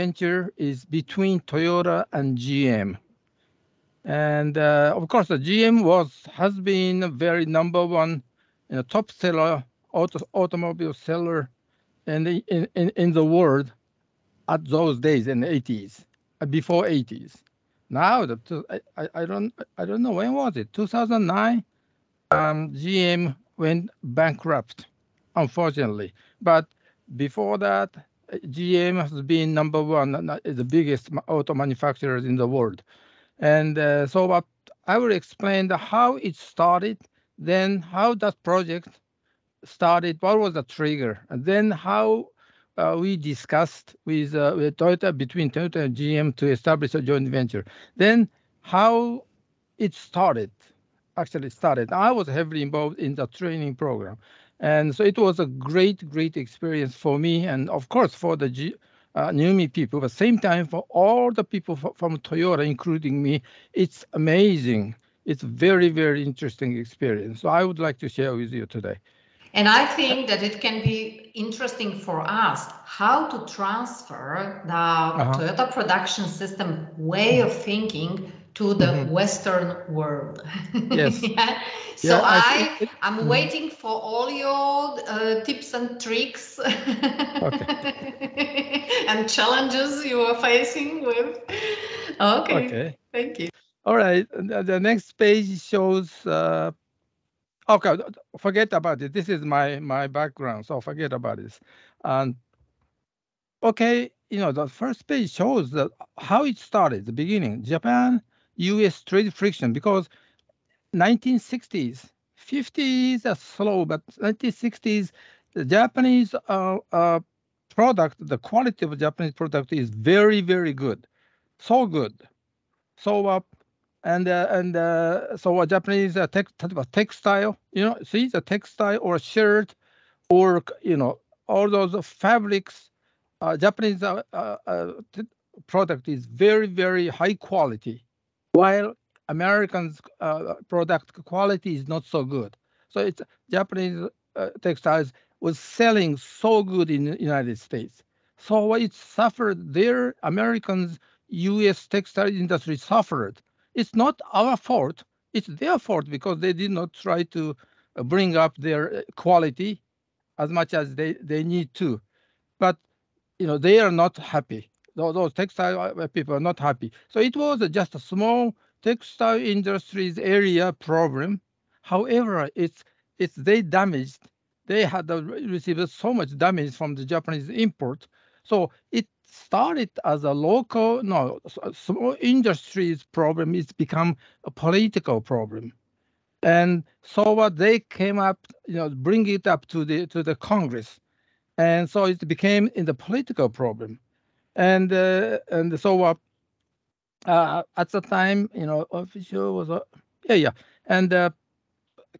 venture is between Toyota and GM. And of course, the GM has been a very number one, top seller, automobile seller in the world at those days in the 80s, before 80s. Now, I don't know, when was it? 2009, GM went bankrupt, unfortunately. But before that, GM has been number one, the biggest auto manufacturers in the world. And so what I will explain how it started, then how that project started, what was the trigger, and then how we discussed with Toyota, between Toyota and GM, to establish a joint venture. Then how it started, I was heavily involved in the training program. And so it was a great, great experience for me, and of course for the NUMMI people, but at the same time for all the people from Toyota, including me. It's amazing. It's very, very interesting experience. So I would like to share with you today. And I think that it can be interesting for us how to transfer the Toyota production system way of thinking to the Western world. Yes. Yeah. So yeah, I'm waiting for all your tips and tricks and challenges you are facing with. Okay. Thank you. All right. The next page shows. Okay, forget about it. This is my background, so forget about this. And okay, the first page shows how it started, the beginning, Japan-U.S. trade friction, because 1960s, 50s are slow, but 1960s, the Japanese product, the quality of Japanese product is very, very good, so good, so up. So a Japanese textile, see the textile or shirt or, all those fabrics, Japanese product is very, very high quality, while Americans' product quality is not so good. So it's Japanese textiles was selling so good in the United States. So it suffered there, Americans, U.S. textile industry suffered. It's not our fault. It's their fault because they did not try to bring up their quality as much as they need to. But, they are not happy. Those textile people are not happy. So it was just a small textile industries area problem. However, they had received so much damage from the Japanese import. So it started as a local, small industries problem. It's become a political problem, and so what they came up, bring it up to the Congress, and so it became in the political problem, and so what at the time, official was and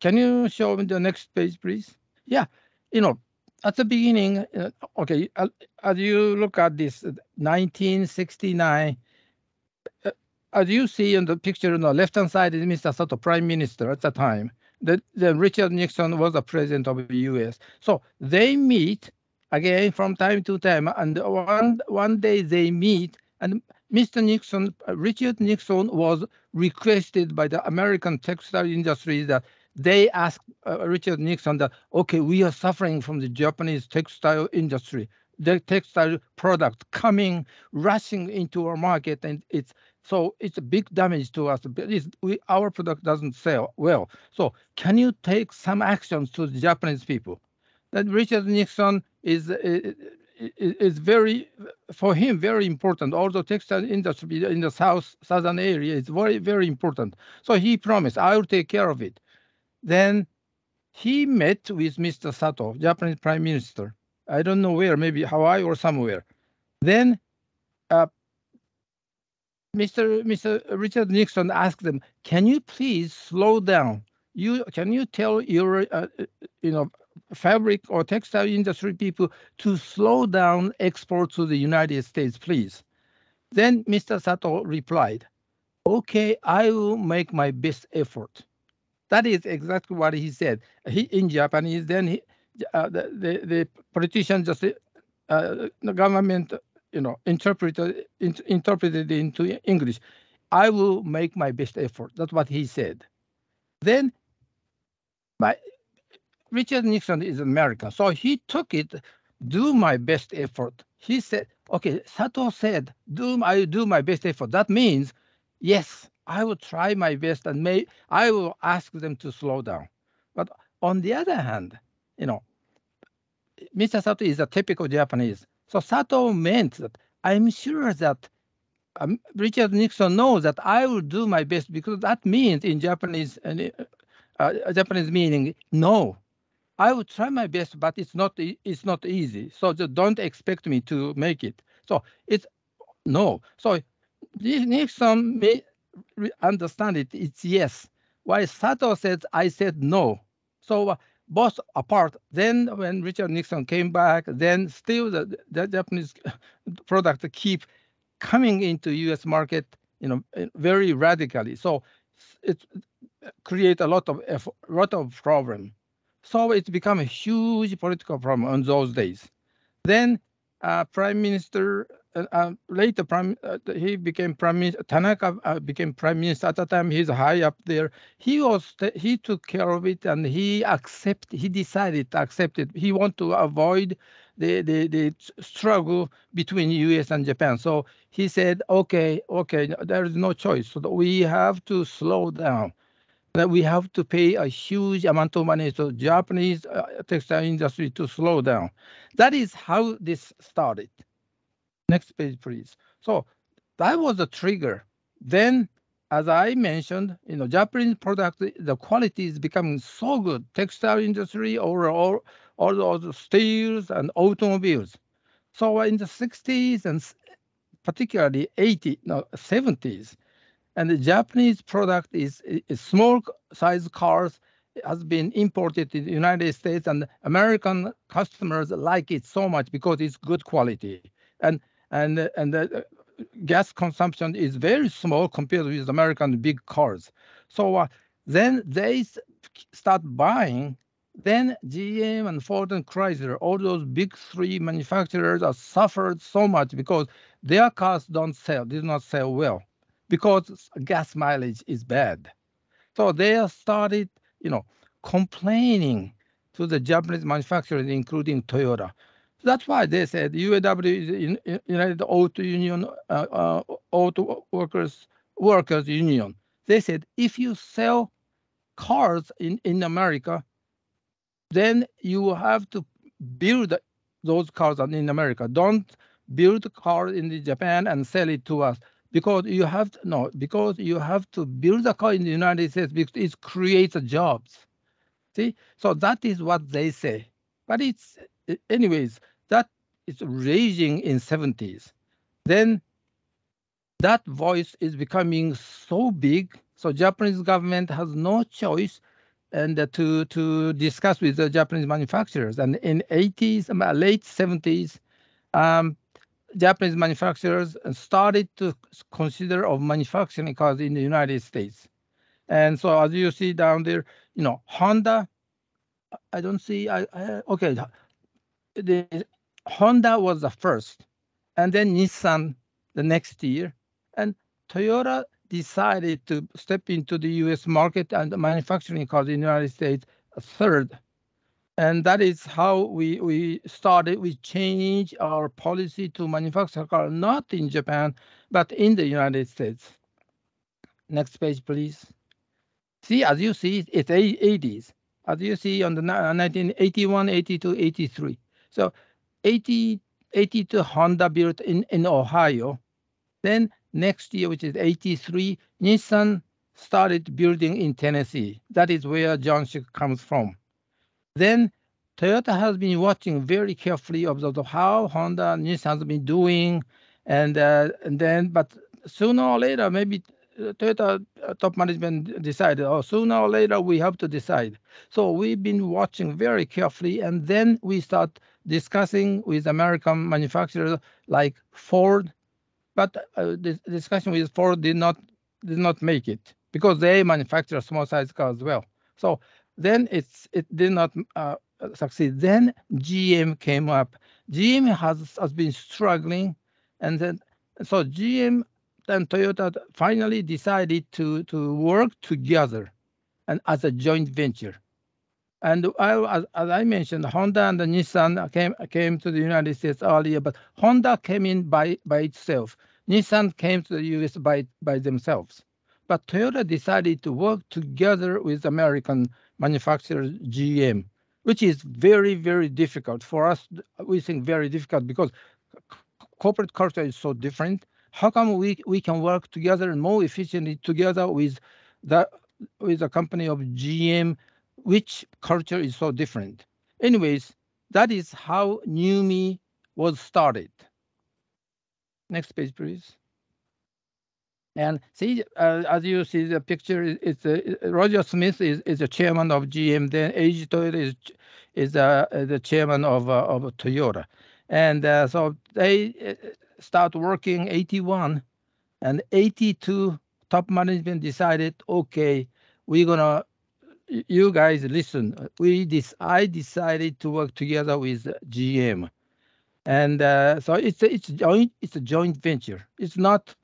can you show me the next page, please? Yeah, At the beginning, as you look at this 1969, as you see in the picture on the left-hand side is Mr. Sato, Prime Minister at the time. Then Richard Nixon was the President of the U.S. So they meet again from time to time, and one day they meet, and Richard Nixon was requested by the American textile industry that they asked Richard Nixon that, okay, we are suffering from the Japanese textile industry, the textile product coming, rushing into our market, and it's a big damage to us. Our product doesn't sell well. So can you take some actions to the Japanese people? That Richard Nixon is very, for him, very important. Also, textile industry in the southern area is very, very important. So he promised, I will take care of it. Then he met with Mr. Sato, Japanese Prime Minister. I don't know where, maybe Hawaii or somewhere. Then Mr. Richard Nixon asked them, "Can you please slow down? Can you tell your fabric or textile industry people to slow down export to the United States, please?" Then Mr. Sato replied, "Okay, I will make my best effort." That is exactly what he said. In Japanese, then the politician, the government you know, interpreted into English. I will make my best effort. That's what he said. Then Richard Nixon is American, so he took it, do my best effort. He said, okay, Sato said, I do my best effort. That means, yes, I will try my best and I will ask them to slow down. But on the other hand, you know, Mr. Sato is a typical Japanese. So Sato meant that I'm sure that Richard Nixon knows that I will do my best, because that means in Japanese, Japanese meaning, no, I will try my best, but it's not easy. So just don't expect me to make it. So it's no. So Nixon may understand it. It's yes. While Sato said, I said no. So both apart. Then when Richard Nixon came back, then still the Japanese product keep coming into U.S. market, you know, very radically. So it create a lot of effort, lot of problem. So it became a huge political problem on those days. Then Prime Minister, later he became Prime Minister, Tanaka became Prime Minister at the time. He's high up there. He took care of it, and he decided to accept it. He wanted to avoid the struggle between U.S. and Japan. So he said, okay, there is no choice. So we have to slow down. That we have to pay a huge amount of money to Japanese textile industry to slow down. That is how this started. Next page, please. So that was the trigger. Then, as I mentioned, you know, Japanese product, the quality is becoming so good. Textile industry, or all those steels and automobiles. So in the 60s and particularly 70s, and the Japanese product is small size cars has been imported in the United States, and American customers like it so much because it's good quality. And the gas consumption is very small compared with American big cars. So then they start buying. Then GM and Ford and Chrysler, all those big three manufacturers have suffered so much because their cars did not sell well, because gas mileage is bad. So they started, you know, complaining to the Japanese manufacturers, including Toyota. That's why they said UAW is United Auto Union, Auto Workers Union. They said, if you sell cars in America, then you have to build those cars in America. Don't build cars in Japan and sell it to us. Because you have to build a car in the United States because it creates jobs. See, so that is what they say. But anyways, that is raging in 70s. Then that voice is becoming so big. So Japanese government has no choice and to discuss with the Japanese manufacturers. And in late 70s. Japanese manufacturers started to consider of manufacturing cars in the United States. And so as you see down there, you know, Honda, Honda was the first, and then Nissan the next year. And Toyota decided to step into the US market and manufacturing cars in the United States third. And that is how we started. We changed our policy to manufacture cars not in Japan, but in the United States. Next page, please. See, as you see, it's 80s. As you see on the 1981, 82, 83. So 82 Honda built in Ohio. Then next year, which is 83, Nissan started building in Tennessee. That is where John Shook comes from. Then Toyota has been watching very carefully of how Honda and Nissan has been doing, but sooner or later, maybe Toyota top management decided, sooner or later we have to decide. So we've been watching very carefully, and then we start discussing with American manufacturers like Ford, but the discussion with Ford did not make it because they manufacture small size cars as well. So then it did not succeed. Then GM came up. GM has been struggling, And then, so GM and Toyota finally decided to work together and as a joint venture. And as I mentioned, Honda and Nissan came to the United States earlier, but Honda came in by itself. Nissan came to the U.S. by themselves. But Toyota decided to work together with American manufacturer GM, which is very, very difficult for us. We think very difficult because corporate culture is so different. How come we can work together and more efficiently together with the company of GM, which culture is so different? Anyways, that is how NUMMI was started. Next page, please. And see, as you see the picture, it's Roger Smith is the chairman of GM. Then Eiji Toyota is the chairman of Toyota, and so they start working 81, and 82 top management decided, okay, we're gonna. You guys listen. I decided to work together with GM, and so it's a joint venture. It's not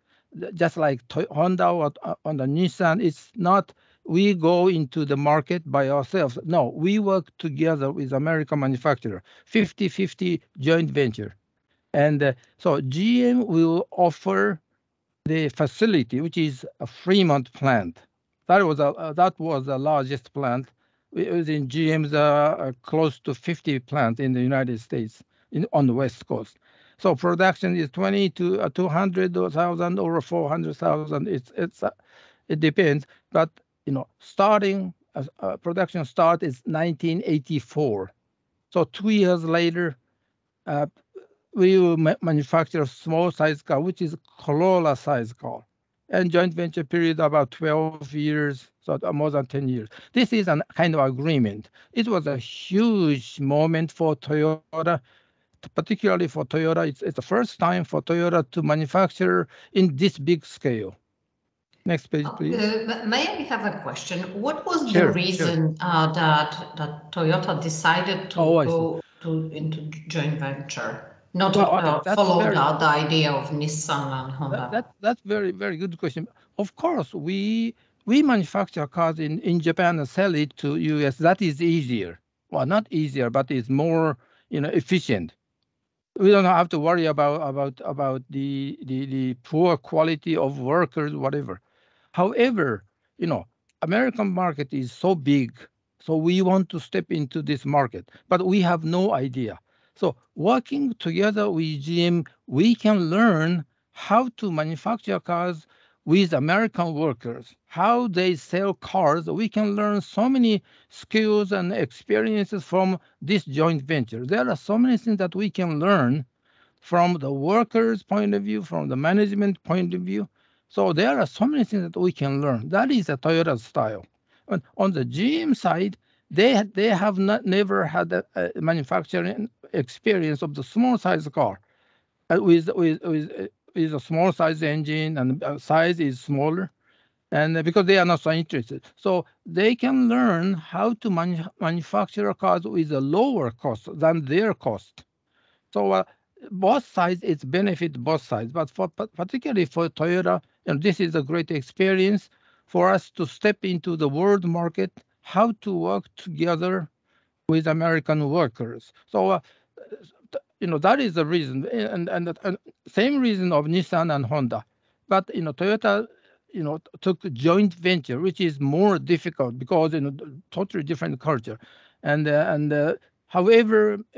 just like Honda or on the Nissan. It's not we go into the market by ourselves. No, we work together with American manufacturer. 50-50 joint venture, and so GM will offer the facility, which is a Fremont plant. That was the largest plant within GM's close to 50 plants in the United States on the West Coast. So production is 20 to 200,000 or 400,000. It depends. But you know, starting production start is 1984. So 2 years later, we will manufacture a small size car, which is Corolla size car. And joint venture period about 12 years, so more than 10 years. This is a kind of agreement. It was a huge moment for Toyota, particularly for Toyota. It's the first time for Toyota to manufacture in this big scale. Next page, please. May I have a question? What was the reason that Toyota decided to go into joint venture? Not followed out the idea of Nissan and Honda. That's very, very good question. Of course, we manufacture cars in Japan and sell it to US. That is easier. Well, not easier, but it's more, you know, efficient. We don't have to worry about the poor quality of workers, whatever. However, you know, American market is so big, so we want to step into this market, but we have no idea. So working together with GM, we can learn how to manufacture cars with American workers, how they sell cars. We can learn so many skills and experiences from this joint venture. There are so many things that we can learn from the workers' point of view, from the management point of view. So there are so many things that we can learn. That is a Toyota style. And on the GM side, they have never had a manufacturing experience of the small size car, with a small size engine, and size is smaller, and because they are not so interested, so they can learn how to manufacture cars with a lower cost than their cost. So both sides, it's benefit both sides, but particularly for Toyota, and this is a great experience for us to step into the world market. How to work together with American workers. So, you know, that is the reason, and same reason of Nissan and Honda. But, you know, Toyota, you know, took joint venture, which is more difficult because, you know, totally different culture. However,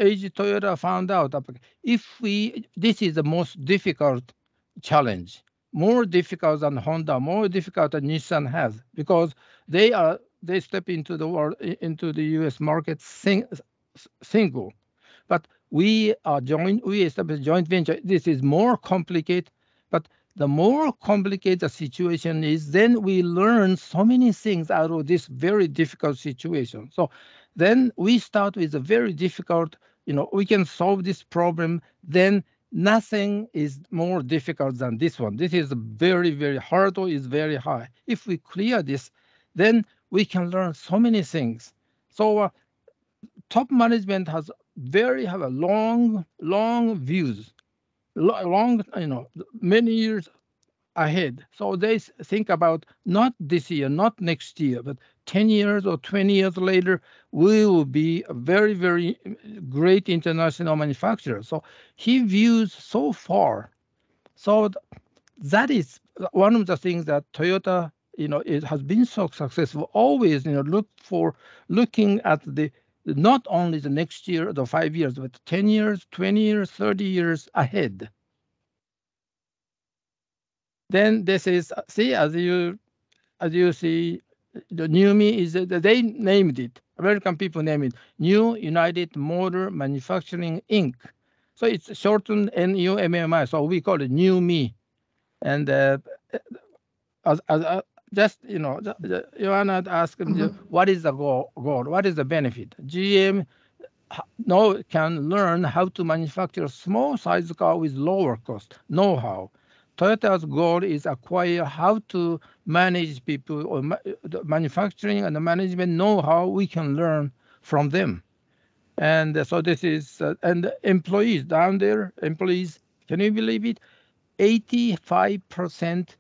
Eiji Toyota found out that this is the most difficult challenge, more difficult than Honda, more difficult than Nissan has, because they step into the world, into the U.S. market single, but we establish joint venture. This is more complicated, but the more complicated the situation is, then we learn so many things out of this very difficult situation. So then we start with a very difficult, you know, we can solve this problem. Then nothing is more difficult than this one. This is very, very hurdle is very high. If we clear this, then we can learn so many things. So top management have a long views. long, many years ahead. So they think about not this year, not next year, but 10 years or 20 years later, we will be a very, very great international manufacturer. So he views so far. So that is one of the things that Toyota, it has been so successful. Always, looking at the not only the next year, the 5 years, but 10 years, 20 years, 30 years ahead. Then this is, see, as you see, the NUMMI is, they named it, American people named it, New United Motor Manufacturing, Inc. So it's shortened NUMMI, so we call it NUMMI. And just, Joanna asked, what is the goal? What is the benefit? GM can learn how to manufacture small-size car with lower cost know-how. Toyota's goal is acquire how to manage people or the manufacturing and the management know-how we can learn from them. And so this is, and employees down there, employees, can you believe it? 85%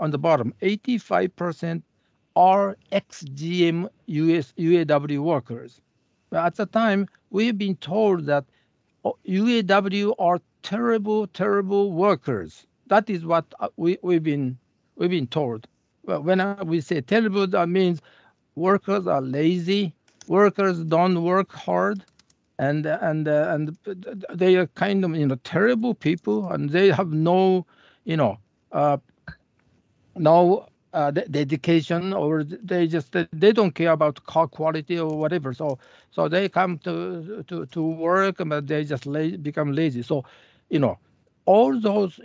on the bottom, 85% are ex-GM UAW workers. But at the time, we've been told that UAW are terrible, terrible workers. That is what we've been told. Well, when we say terrible, that means workers are lazy, workers don't work hard, and they are kind of terrible people, and they have no dedication, or they just don't care about car quality or whatever. So they come to work, but they just become lazy. So all those,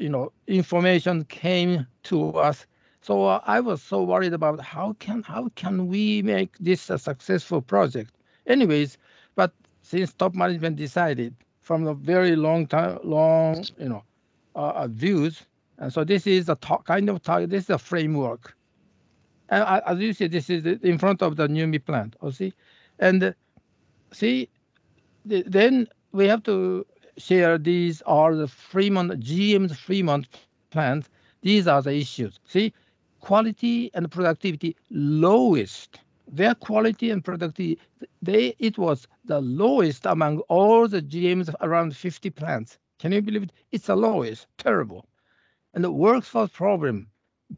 information came to us. So I was so worried about how can we make this a successful project? Anyways, but since top management decided from a very long time, views, and so this is a kind of target. This is a framework, and as you see, this is in front of the NUMMI plant. Oh, see, and see, then we have to share. These are the Fremont, GM's Fremont plant. These are the issues. See, quality and productivity lowest. Their quality and productivity, it was the lowest among all the GMs around 50 plants. Can you believe it? It's the lowest, terrible. And the workforce problem,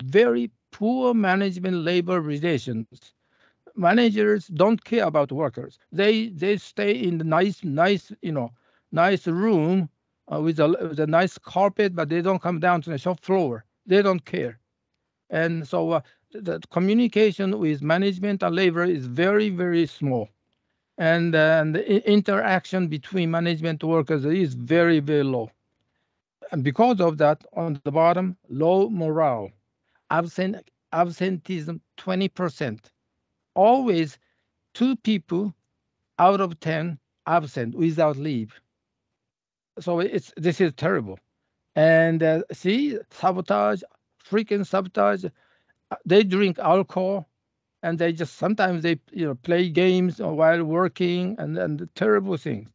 very poor management labor relations. Managers don't care about workers. They stay in the nice room with a nice carpet, but they don't come down to the shop floor. They don't care. And so the communication with management and labor is very, very small. And the interaction between management workers is very, very low. And because of that, on the bottom, low morale, absenteeism 20%. Always 2 people out of 10 absent without leave. So this is terrible. And see, sabotage, freaking sabotage. They drink alcohol, and they just sometimes they play games while working, and terrible things.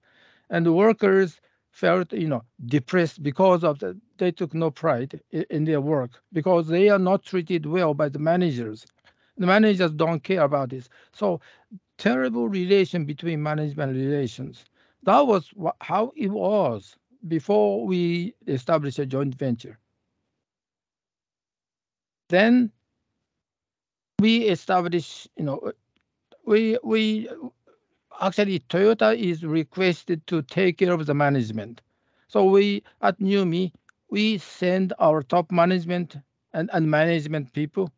And the workers felt depressed because of that. They took no pride in their work because they are not treated well by the managers. The managers don't care about this. So terrible relation between management relations. That was how it was before we established a joint venture. Then we established, we actually Toyota is requested to take care of the management. So we at NUMMI, we send our top management and management people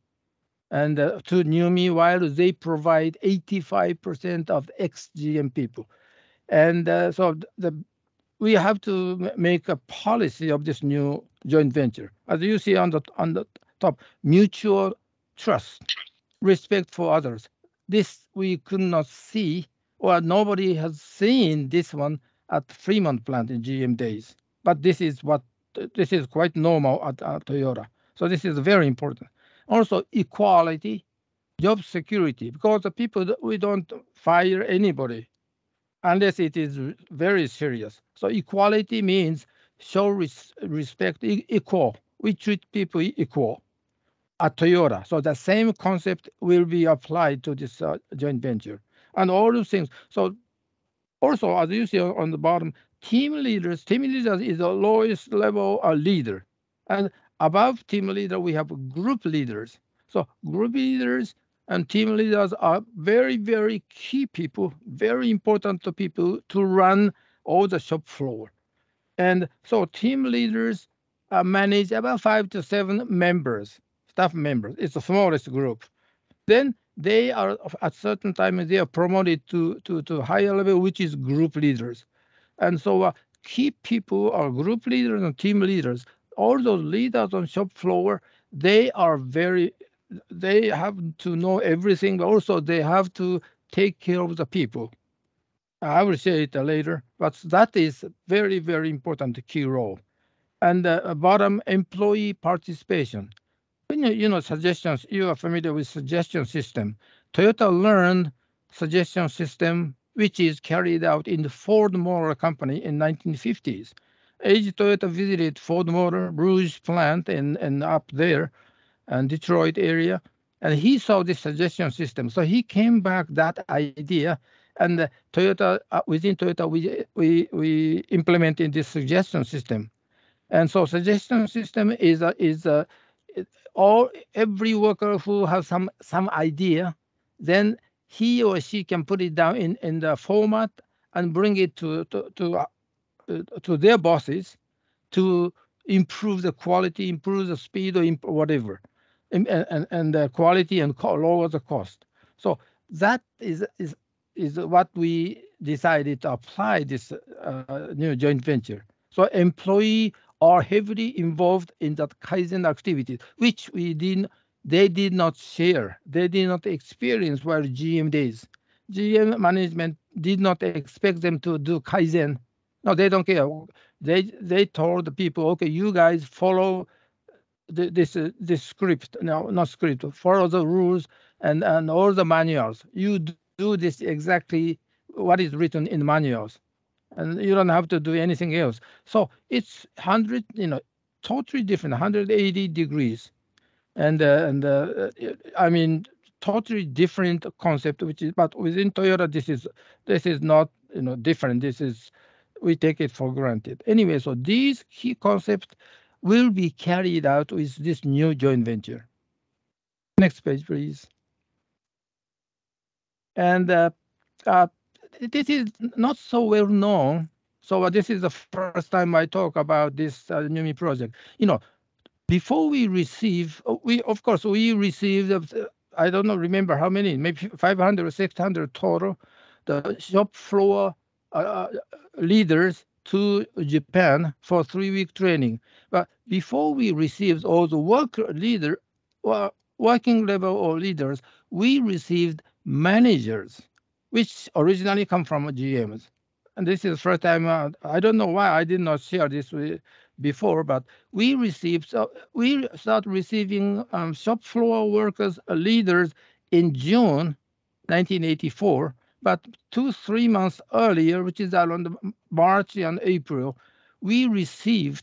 and to NUMMI while they provide 85% of ex-GM people. And so we have to make a policy of this new joint venture. As you see on the top, mutual trust, respect for others. This we could not see, or nobody has seen this one at Fremont plant in GM days. But this is quite normal at Toyota. So this is very important. Also equality, job security, because the people, we don't fire anybody unless it is very serious. So equality means show respect equal. We treat people equal at Toyota. So the same concept will be applied to this joint venture and all those things. So also, as you see on the bottom, team leaders is the lowest level leader. And above team leader, we have group leaders. So group leaders and team leaders are very, very key people, very important to people to run all the shop floor. And so team leaders manage about 5 to 7 members, staff members. It's the smallest group. Then they are, at certain time, they are promoted to higher level, which is group leaders. And so key people are group leaders and team leaders. All those leaders on shop floor, they have to know everything, but also they have to take care of the people. I will share it later, but that is very, very important key role. And bottom, employee participation. You know, suggestions, you are familiar with suggestion system. Toyota learned suggestion system, which is carried out in the Ford Motor Company in 1950s. Eiji Toyota visited Ford Motor Rouge plant and up there, and Detroit area, and he saw this suggestion system. So he came back that idea, and Toyota within Toyota we implemented this suggestion system. And so suggestion system is every worker who has some idea, then he or she can put it down in the format and bring it to their bosses to improve the quality, improve the speed, or whatever, and the quality and lower the cost. So that is what we decided to apply this new joint venture. So employees are heavily involved in that Kaizen activity, which they did not share. They did not experience while GM days. GM management did not expect them to do Kaizen. No, they don't care. They told the people, okay, you guys follow this script. No, not script. Follow the rules and all the manuals. You do this exactly what is written in manuals, and you don't have to do anything else. So it's totally different, 180 degrees, and I mean, totally different concept. But within Toyota, this is not different. This is. We take it for granted. Anyway, so these key concepts will be carried out with this new joint venture. Next page, please. And this is not so well known. So this is the first time I talk about this NUMMI project. Before we receive, we received, I don't know, remember how many, maybe 500 or 600 total, the shop floor leaders to Japan for 3-week training. But before we received all the working level or leaders, we received managers, which originally come from GMs. And this is the first time, I don't know why I did not share this before, but we start receiving shop floor workers, leaders in June 1984, but 2-3 months earlier, which is around March and April, we received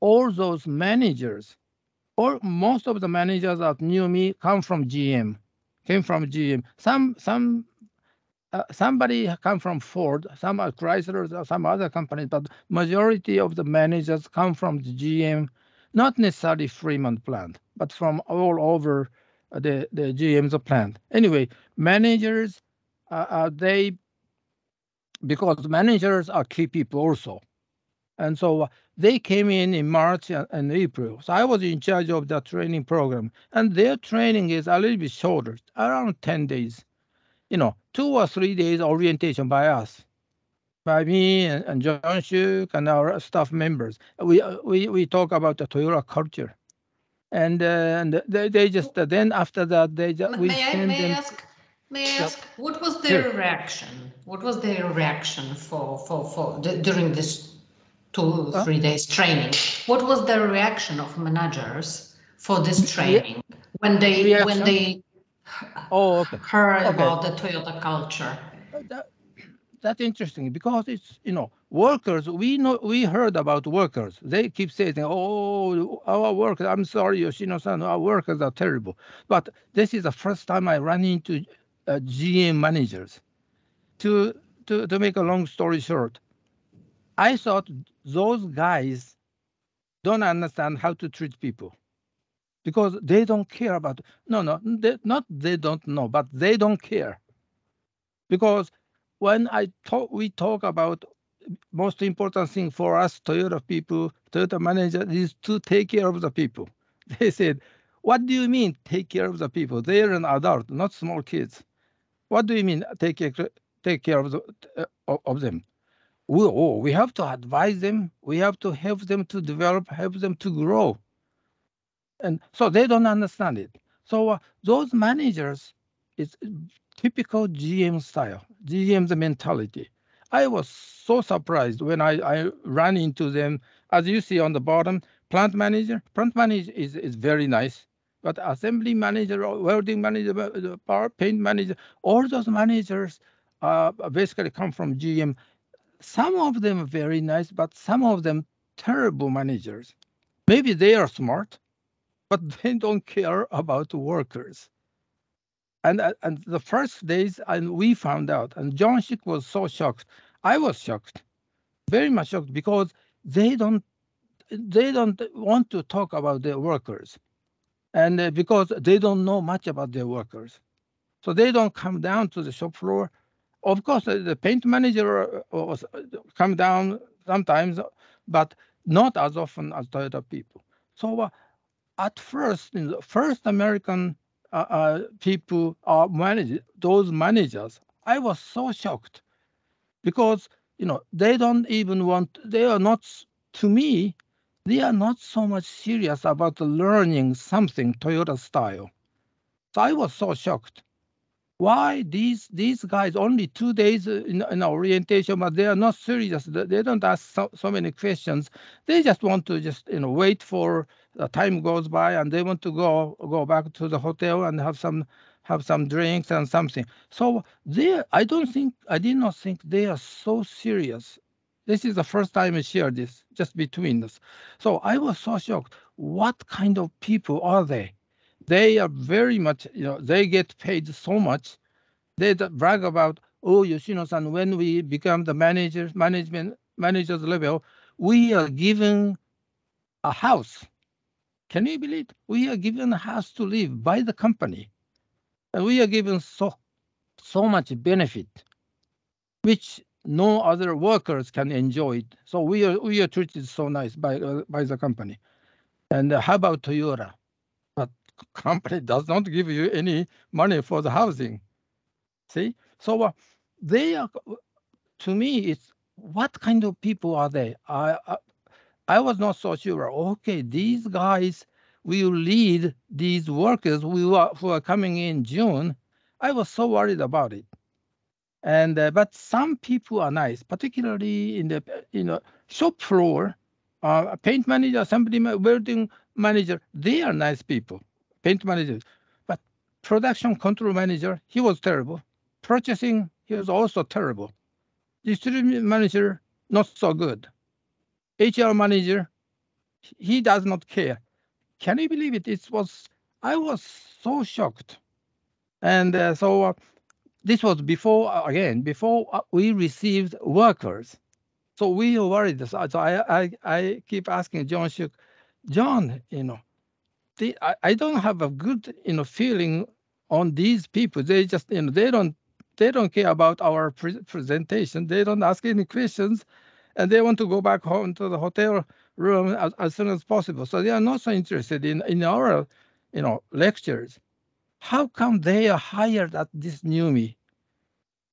all those managers, or most of the managers at NUMMI came from GM. Somebody come from Ford, some are Chrysler, some other companies, but majority of the managers come from the GM, not necessarily Fremont plant, but from all over the GM's plant. Anyway, managers because managers are key people also, and so they came in March and April. So I was in charge of the training program, and their training is a little bit shorter, around 10 days, 2 or 3 days orientation by me and John Shook and our staff members. We talk about the Toyota culture. And they just then after that they just. May I ask? What was their reaction? What was their reaction for during this 2-3 days training? What was the reaction of managers for this training when they heard about the Toyota culture? That's interesting because it's Workers, we heard about workers. They keep saying, oh, our workers, I'm sorry, Yoshino-san, our workers are terrible. But this is the first time I ran into GM managers. To make a long story short, I thought those guys don't understand how to treat people because they don't care about, they don't know, but they don't care. Because when we talk about most important thing for us, Toyota people, Toyota manager, is to take care of the people. They said, what do you mean take care of the people? They're an adult, not small kids. What do you mean take care of them? We have to advise them. We have to help them to develop, help them to grow. And so they don't understand it. So those managers, it's typical GM style, GM's mentality. I was so surprised when I ran into them. As you see on the bottom, plant manager is very nice. But assembly manager, welding manager, power paint manager, all those managers basically come from GM. Some of them are very nice, but some of them terrible managers. Maybe they are smart, but they don't care about workers. And the first days, and we found out, and John Shook was so shocked. I was shocked, very much shocked, because they don't want to talk about their workers, and because they don't know much about their workers, so they don't come down to the shop floor. Of course, the paint manager come down sometimes, but not as often as Toyota people. So at first, in the first American. People are managed, those managers. I was so shocked because, they don't even want, they are not, to me, they are not so much serious about learning something Toyota style. So I was so shocked. Why these guys only 2 days in orientation, but they are not serious. They don't ask so many questions. They just want to wait for the time goes by, and they want to go back to the hotel and have some drinks and something. So I did not think they are so serious. This is the first time I shared this just between us. So I was so shocked. What kind of people are they? They are very much, they get paid so much. They brag about, oh, Yoshino-san, when we become the manager's level, we are given a house. Can you believe it? We are given a house to live by the company. And we are given so much benefit, which no other workers can enjoy it. So we are treated so nice by the company. And how about Toyota? Company does not give you any money for the housing. See? So they are, to me, it's what kind of people are they? I was not so sure. Okay, these guys will lead these workers who are coming in June. I was so worried about it. And but some people are nice, particularly in the shop floor, paint manager, assembly, welding manager. They are nice people. Paint manager, but production control manager, he was terrible. Purchasing, he was also terrible. Distribution manager, not so good. HR manager, he does not care. Can you believe it? I was so shocked. And so this was before we received workers. So we were worried. So I keep asking John Shook, John, I don't have a good, feeling on these people. They just, they don't care about our presentation. They don't ask any questions, and they want to go back home to the hotel room as soon as possible. So they are not so interested in our, lectures. How come they are hired at this NUMMI?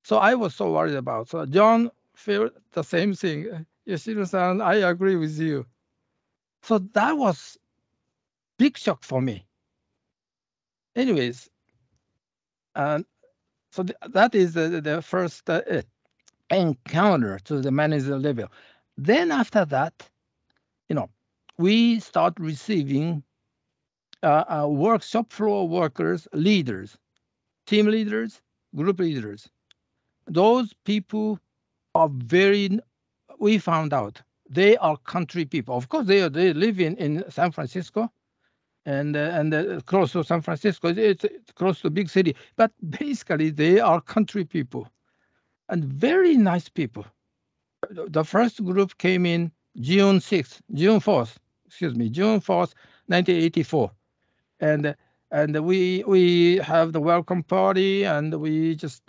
So I was so worried about. So John felt the same thing. Yoshino-san, I agree with you. So that was big shock for me. Anyways, so that is the first encounter to the manager level. Then after that, we start receiving workshop floor workers, leaders, team leaders, group leaders. Those people are very we found out they are country people. Of course, they live in San Francisco, and close to San Francisco. It's close to big city, but basically they are country people, and very nice people. The first group came in June 4th, 1984, and we have the welcome party, and we just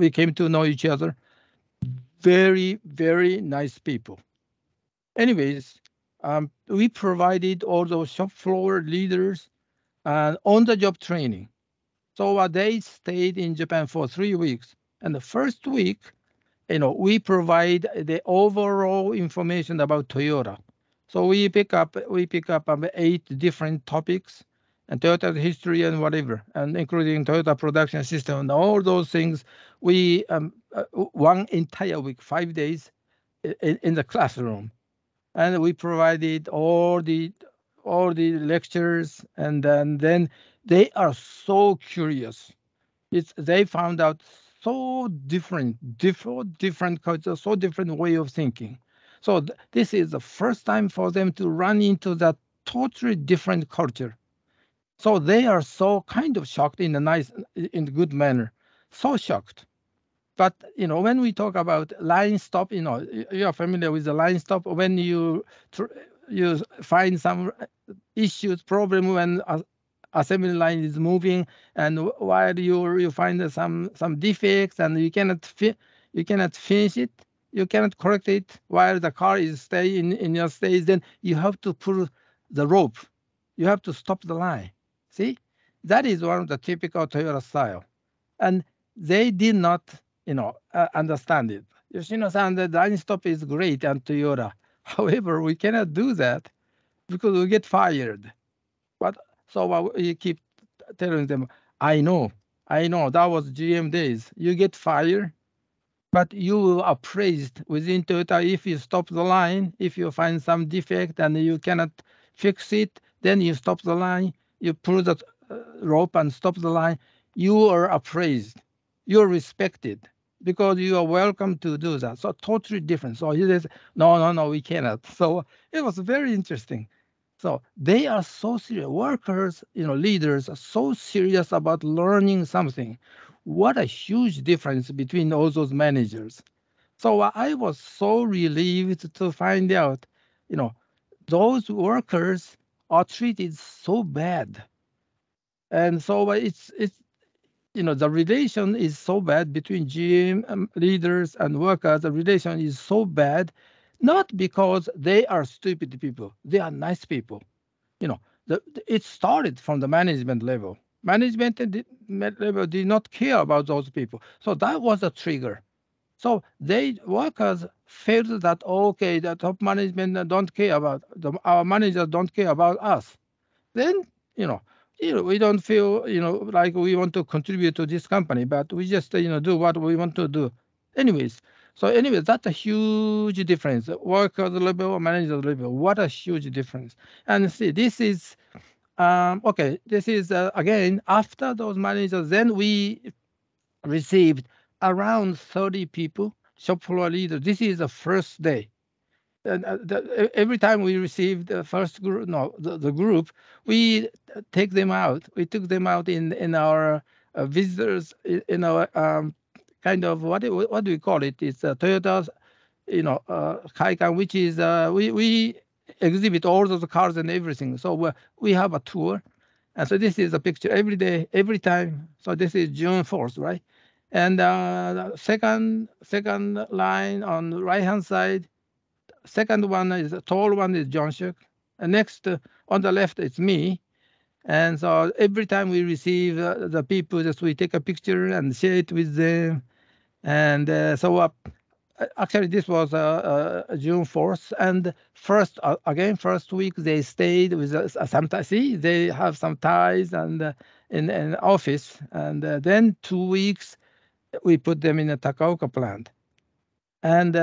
we came to know each other. Very, very nice people. Anyways, we provided all those shop floor leaders on-the-job training. So they stayed in Japan for 3 weeks. And the first week, we provide the overall information about Toyota. So we pick up 8 different topics, and Toyota's history and whatever, and including Toyota production system and all those things. We one entire week, 5 days, in the classroom, and we provided all the lectures, and then they are so curious. They found out so different culture, so different way of thinking. So this is the first time for them to run into that totally different culture. So they are so kind of shocked in a good manner, so shocked. But when we talk about line stop, you are familiar with the line stop. When you find some issues, problem when assembly line is moving, and while you find some defects and you cannot finish it, you cannot correct it while the car is staying in your stage, then you have to pull the rope. You have to stop the line. See, that is one of the typical Toyota style, and they did not, understand it. Yoshino-san, the line stop is great on Toyota. However, we cannot do that because we get fired. But so we keep telling them, I know, that was GM days. You get fired, but you will appraised within Toyota if you stop the line, if you find some defect and you cannot fix it, then you stop the line. You pull the rope and stop the line, you are appraised, you're respected because you are welcome to do that. So totally different. So he says, no, we cannot. So it was very interesting. So they are so serious. Workers, leaders are so serious about learning something. What a huge difference between all those managers. So I was so relieved to find out, those workers are treated so bad. And so it's the relation is so bad between GM leaders and workers. The relation is so bad, not because they are stupid people. They are nice people. It started from the management level. Management level did not care about those people. So that was a trigger. So workers felt that, okay, the top management don't care about our managers don't care about us. Then, we don't feel, like we want to contribute to this company, but we just, do what we want to do. Anyways, that's a huge difference. Workers level, managers level, what a huge difference. And see, this is, again, after those managers, then we received around 30 people, shop floor leaders. This is the first day. And every time we received the first group, the group, we take them out. We took them out in our visitors, in our kind of what do we call it? It's Toyota's, Kaizen, which is we exhibit all those cars and everything. So we have a tour, and so this is a picture every day, every time. So this is June 4th, right? And the second line on the right hand side. Second one is a tall one is John Shook, and next on the left it's me. And so every time we receive the people, just we take a picture and share it with them. And actually this was June 4th, and first week they stayed with us. Sometimes they have some ties and in an office, and then 2 weeks we put them in a Takaoka plant, and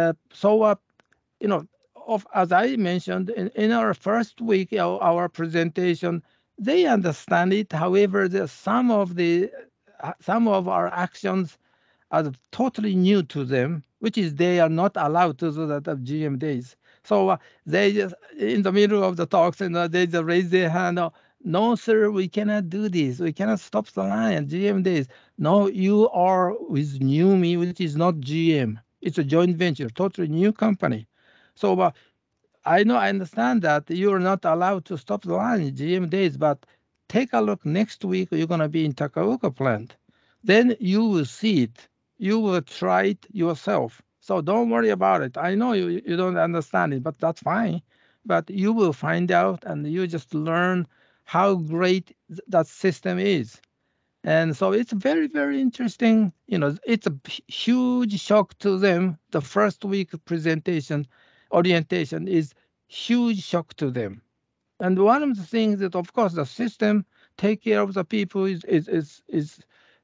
as I mentioned, in our first week, our presentation, they understand it. However, some of our actions are totally new to them. which is they are not allowed to do that at GM days. So they just, in the middle of the talks, and they just raise their hand, no, sir, we cannot do this. We cannot stop the line at GM days. No, you are with NUMMI, which is not GM. It's a joint venture, totally new company. So I know, I understand that you're not allowed to stop the line at GM days, but take a look next week, you're going to be in Takaoka plant. Then you will see it. You will try it yourself. So don't worry about it. I know you don't understand it, but that's fine. But you will find out, and you just learn how great that system is. And so it's very, very interesting. You know, it's a huge shock to them. The first week presentation, orientation is huge shock to them. And one of the things that, of course, the system take care of the people is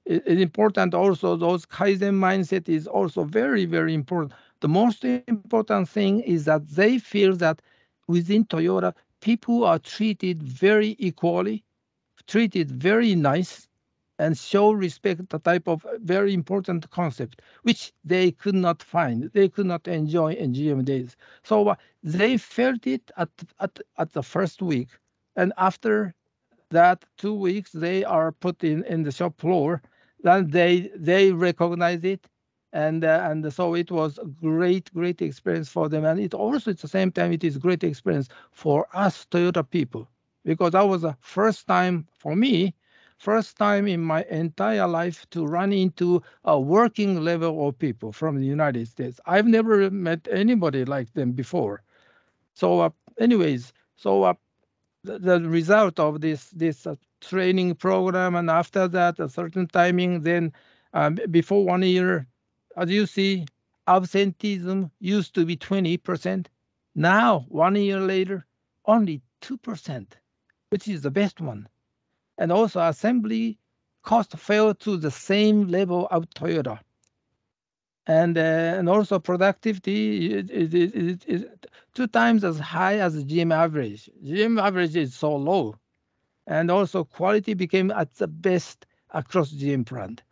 important. Also, those Kaizen mindset is also very, very important. The most important thing is that they feel that within Toyota, people are treated very equally, treated very nice, and show respect, the type of very important concept, which they could not find. They could not enjoy in GM days. So they felt it at the first week. And after that 2 weeks, they are put in the shop floor. Then they recognize it. And so it was a great experience for them. And it also, at the same time, it is great experience for us Toyota people, because that was the first time for me, first time in my entire life to run into a working level of people from the United States. I've never met anybody like them before. So anyways, so the result of this training program, and after that, a certain timing, then before 1 year, as you see, absenteeism used to be 20%. Now, 1 year later, only 2%, which is the best one. And also, assembly cost fell to the same level of Toyota. And also, productivity is 2 times as high as the GM average. GM average is so low. And also, quality became at the best across GM plant.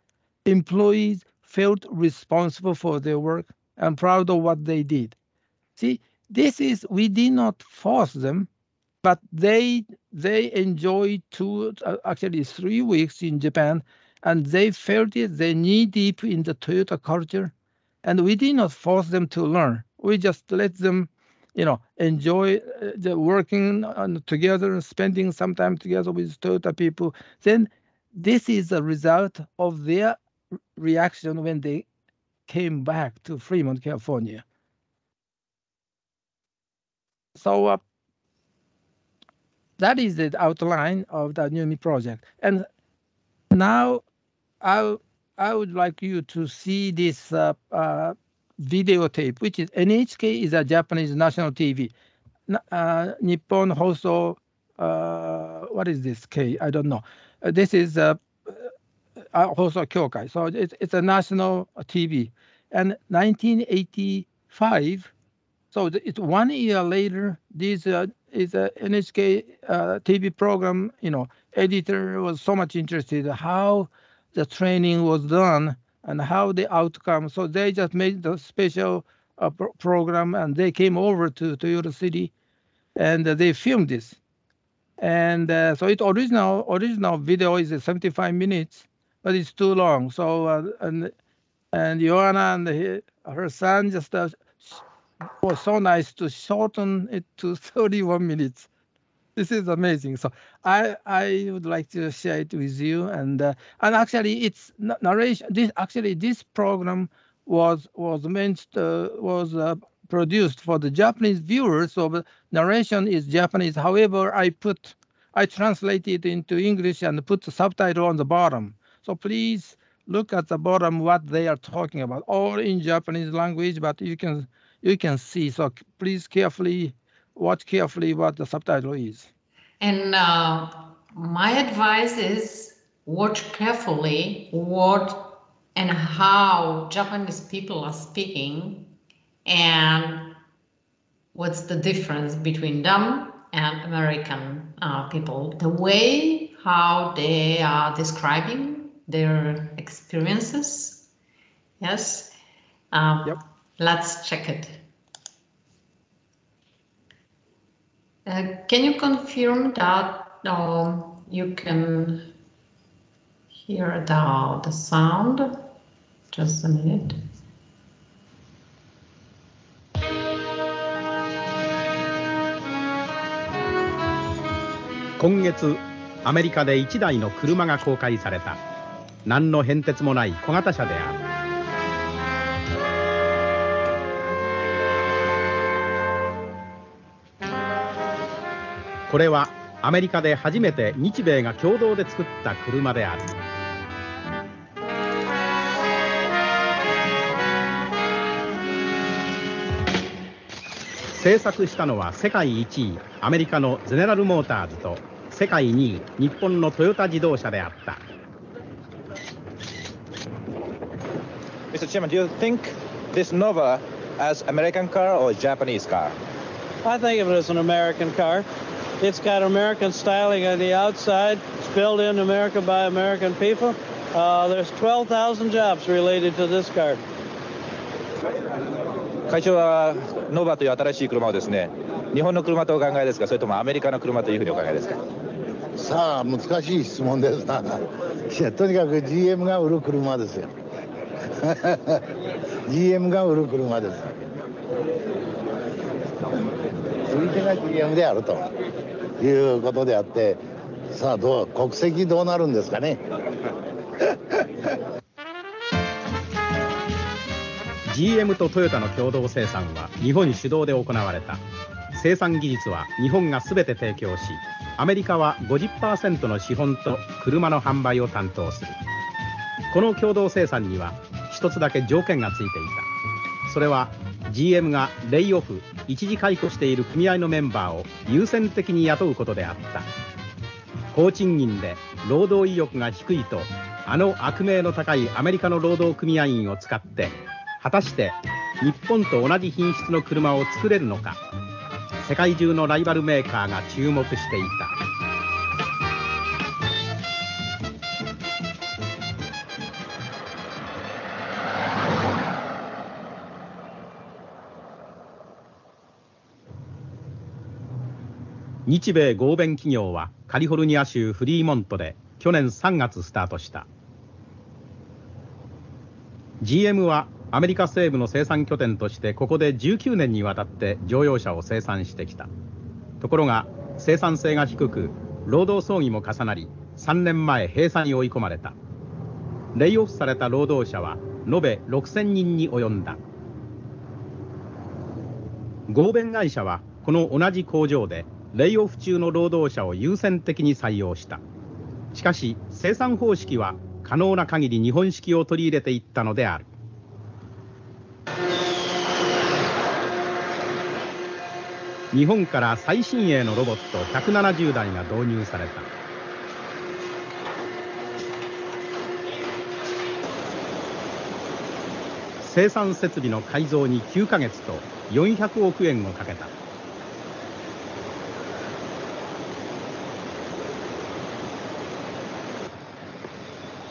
Employees felt responsible for their work and proud of what they did. See, this is, we did not force them, but they enjoyed 3 weeks in Japan, and they felt it, they knee deep in the Toyota culture, and we did not force them to learn. We just let them, you know, enjoy the working together, spending some time together with Toyota people. Then this is a result of their reaction when they came back to Fremont, California. So that is the outline of the NUMMI project. And now I would like you to see this videotape, which is NHK is a Japanese national TV. Nippon Hoso, what is this K? I don't know. This is Hoso Kyokai. So it's a national TV. And 1985, so it's 1 year later, this is a NHK TV program, you know, editor was so much interested how the training was done and how the outcome. So they just made the special program, and they came over to Toyota City, and they filmed this. And so its original video is 75 minutes. But it's too long. So and Joanna and her son just was so nice to shorten it to 31 minutes. This is amazing. So I would like to share it with you. And actually, it's narration. This program was produced for the Japanese viewers. So the narration is Japanese. However, I translated it into English and put the subtitle on the bottom. So please look at the bottom what they are talking about, all in Japanese language, but you can see. So please watch carefully what the subtitle is. And my advice is watch carefully what and how Japanese people are speaking and what's the difference between them and American people, the way how they are describing their experiences. Yes. Yep. Let's check it. Can you confirm that you can hear the sound? Just a minute.今月アメリカで1台の車が公開された。何の変哲もない小型車である。 これはアメリカで初めて日米が共同で作った車である。制作したのは世界1位アメリカのゼネラルモーターズと世界2位日本のトヨタ自動車であった。 Mr. Chairman, do you think this Nova as American car or Japanese car? I think of it as an American car. It's got American styling on the outside. It's built in America by American people. There's 12,000 jobs related to this car. 会長はノーバという新しい車をですね、日本の車とお考えですか、それともアメリカの車というふうにお考えですか。さあ、難しい質問ですな。いや、とにかく GM が売る車ですよ。GM が売る車です。売り手が GM であると。 いうことであって、さあどう国籍どうなるんですかね。GM とトヨタの共同生産は日本主導で行われた。生産技術は日本がすべて提供し、アメリカは 50% の資本と車の販売を担当する。この共同生産には一つだけ条件がついていた。それは GM がレイオフ一時解雇している組合のメンバーを優先的に雇うことであった。高賃金で労働意欲が低いとあの悪名の高いアメリカの労働組合員を使って果たして日本と同じ品質の車を作れるのか、世界中のライバルメーカーが注目していた。 日米合弁企業はカリフォルニア州フリーモントで去年3月スタートした。 GM はアメリカ西部の生産拠点としてここで19年にわたって乗用車を生産してきた。ところが生産性が低く労働争議も重なり3年前閉鎖に追い込まれた。レイオフされた労働者は延べ 6,000 人に及んだ。合弁会社はこの同じ工場で レイオフ中の労働者を優先的に採用した。しかし生産方式は可能な限り日本式を取り入れていったのである。日本から最新鋭のロボット170台が導入された。生産設備の改造に9ヶ月と400億円をかけた。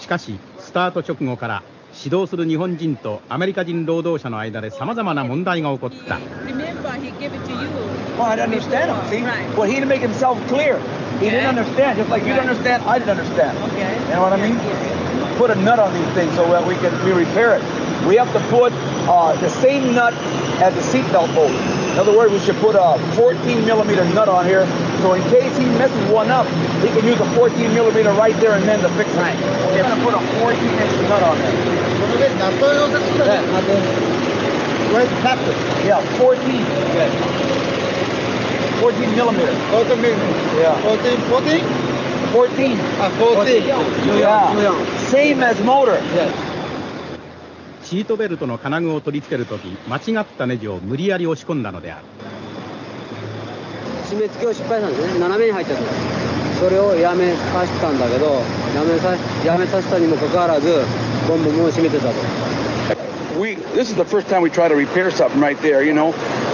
しかしスタート直後から指導する日本人とアメリカ人労働者の間でさまざまな問題が起こった。So in case he messes one up, he can use a 14mm right there and then to fix it. Right. We're going to put a 14-inch nut on there. Where's the captain? Yeah, 14. Okay. 14mm. 14mm. Yeah. 14? 14. 14. Yeah. Same as motor. Yeah. シートベルトの金具を取り付けるとき、間違ったネジを無理やり押し込んだのである。 締め付けを失敗したんですね。斜めに入っちゃった。それをやめさせたんだけど、やめさせたにもかかわらず、ボンボンも締めてたと。This is the first time we try to repair something right there, you know.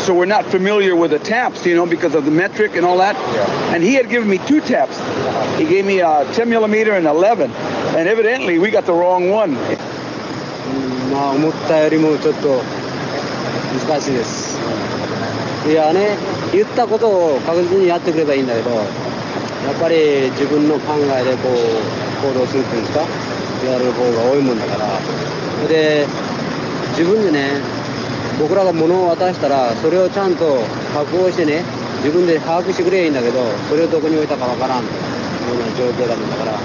So we're not familiar with the taps, you know, because of the metric and all that. And he had given me two taps. He gave me a 10mm and 11. And evidently we got the wrong one. まあ思ったよりもちょっと難しいです。いやね、言ったことを確実にやってくればいいんだけど、やっぱり自分の考えでこう行動するっていうんですか、やる方が多いもんだから。で、自分でね、僕らが物を渡したら、それをちゃんと確保してね、自分で把握してくればいいんだけど、それをどこに置いたかわからんというような状況だもんだから、だか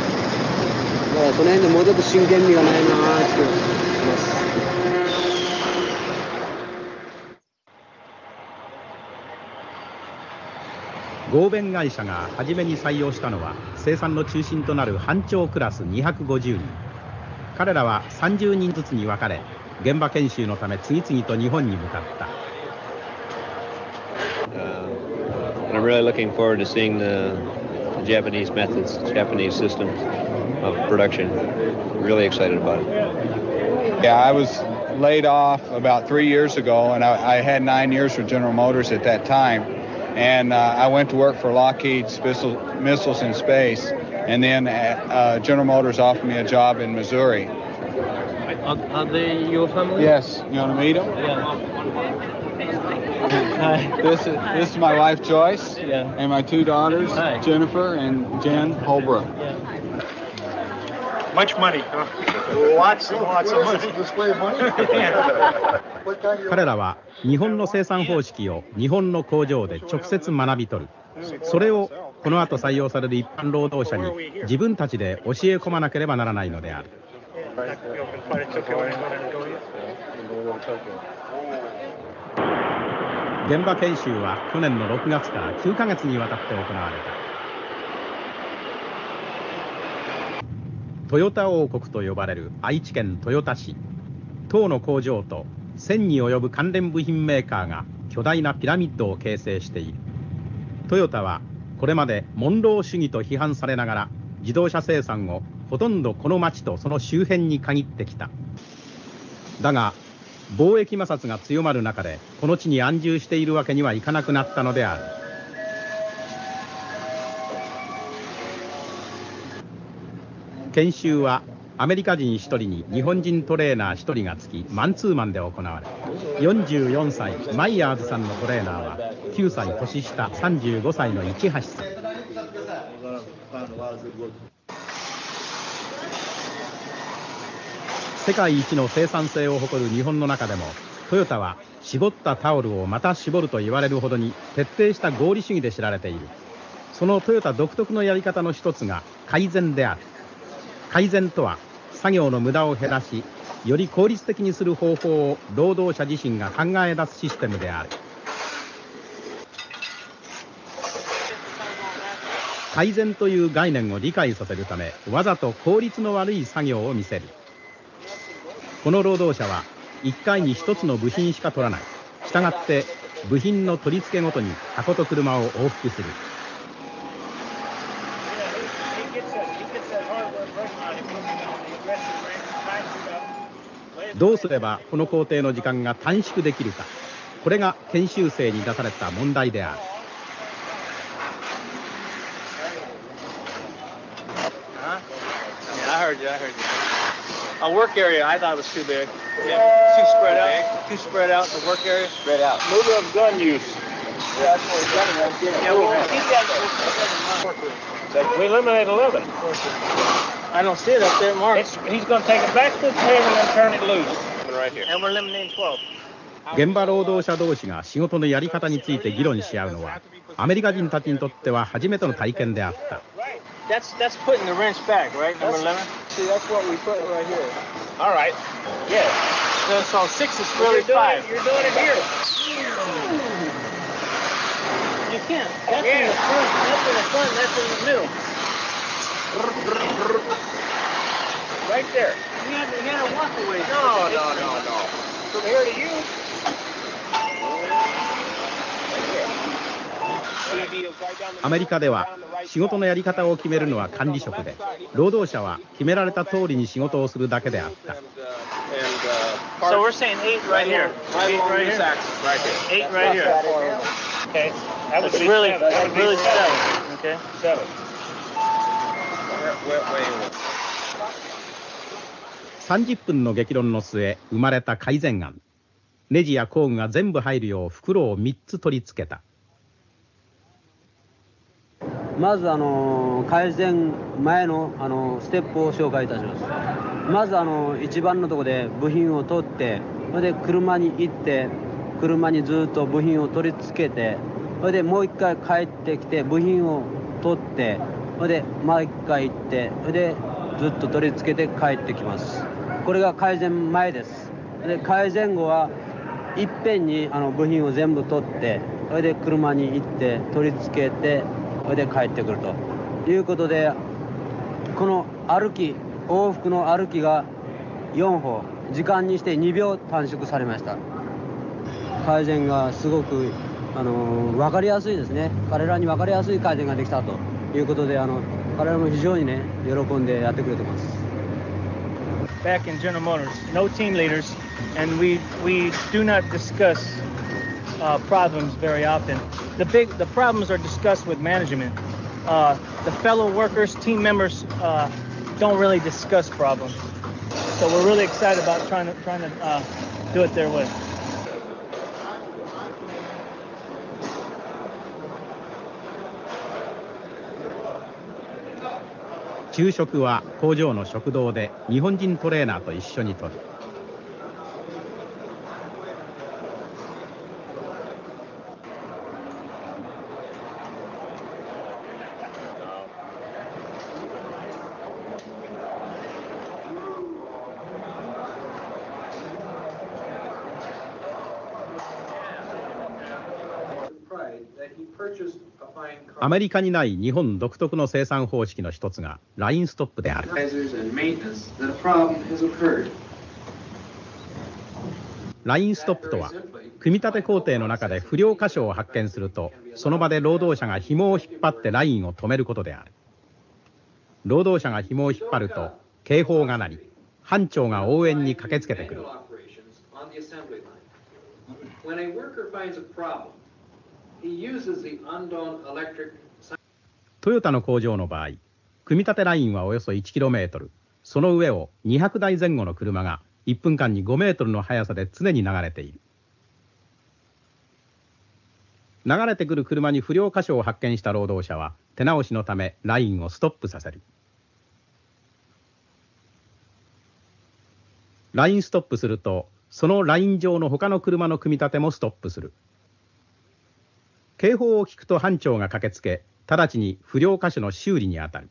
らその辺でもうちょっと真剣味がないなーって思います。合弁会社が初めに採用したのは、生産の中心となる班長クラス250人。彼らは30人ずつに分かれ、現場研修のため次々と日本に向かった。I'm really looking forward to seeing the Japanese methods, Japanese systems of production. I'm really excited about it. Yeah, I was laid off about 3 years ago, and I had 9 years with General Motors at that time. And I went to work for Lockheed's Missiles in Space, and then General Motors offered me a job in Missouri. Are they your family? Yes. You want to meet them? Yeah. Hi. This is my wife Joyce, yeah, and my two daughters, hi, Jennifer and Jen Holbrook. Yeah. Much money, huh? Lots and lots of money. Display of money? 彼らは日本の生産方式を日本の工場で直接学び取る。それをこの後採用される一般労働者に自分たちで教え込まなければならないのである。現場研修は去年の6月から9ヶ月にわたって行われた。トヨタ王国と呼ばれる愛知県豊田市、10の工場と1000に及ぶ関連部品メーカーが巨大なピラミッドを形成している。トヨタはこれまでモンロー主義と批判されながら、自動車生産をほとんどこの町とその周辺に限ってきた。だが貿易摩擦が強まる中で、この地に安住しているわけにはいかなくなったのである。研修はアメリカ人1人に日本人トレーナー1人がつき、マンツーマンで行われ、44歳マイヤーズさんのトレーナーは9歳年下35歳の市橋さん。世界一の生産性を誇る日本の中でも、トヨタは絞ったタオルをまた絞ると言われるほどに徹底した合理主義で知られている。そのトヨタ独特のやり方の一つが改善である。改善とは作業の無駄を減らし、より効率的にする方法を労働者自身が考え出すシステムである。改善という概念を理解させるため、わざと効率の悪い作業を見せる。この労働者は1回に1つの部品しか取らない。したがって部品の取り付けごとに箱と車を往復する。どうすればこの工程の時間が短縮できるか、これが研修生に出された問題である。I don't see it up there, Mark. He's going to take it back to the table and turn it loose. Right here. And we're eliminating 12. 現場労働者同士が仕事のやり方について議論し合うのは、アメリカ人たちにとっては初めての体験であった。That's putting the wrench back, right? Number 11. See, that's what we put right here. All right. Yeah. So six is really five. You're doing it here. You can. That's in the front. That's in the front. That's in the middle.Right there. You had a walk away. No. From here to you. Right. アメリカでは仕事のやり方を決めるのは管理職で、労働者は決められた通りに仕事をするだけであった。So we're saying eight right here. Eight right here. Okay. That was really seven. Okay. Seven.30分の激論の末、生まれた改善案。ネジや工具が全部入るよう袋を3つ取り付けた。まず改善前のステップを紹介いたします。まず一番のところで部品を取って、それで車に行って車にずっと部品を取り付けて、それでもう一回帰ってきて部品を取って、それでもう一回行って、それでずっと取り付けて帰ってきます。これが改善前です。で改善後はいっぺんに部品を全部取って、それで車に行って取り付けて、それで帰ってくるということで、この歩き往復の歩きが4歩時間にして2秒短縮されました。改善がすごく分かりやすいですね。彼らに分かりやすい改善ができたということで、彼らも非常にね喜んでやってくれてます。Back in General Motors, no team leaders, and we do not discuss problems very often. The problems are discussed with management. The fellow workers, team members don't really discuss problems. So we're really excited about trying to do it their way.昼食は工場の食堂で日本人トレーナーと一緒にとる。アメリカにない日本独特の生産方式の一つがラインストップである。ラインストップとは、組み立て工程の中で不良箇所を発見すると、その場で労働者が紐を引っ張ってラインを止めることである。労働者が紐を引っ張ると警報が鳴り、班長が応援に駆けつけてくる。トヨタの工場の場合、組み立てラインはおよそ 1km、その上を200台前後の車が1分間に 5m の速さで常に流れている。流れてくる車に不良箇所を発見した労働者は手直しのためラインをストップさせる。ラインストップすると、そのライン上の他の車の組み立てもストップする。警報を聞くと班長が駆けつけ、直ちに不良箇所の修理にあたる。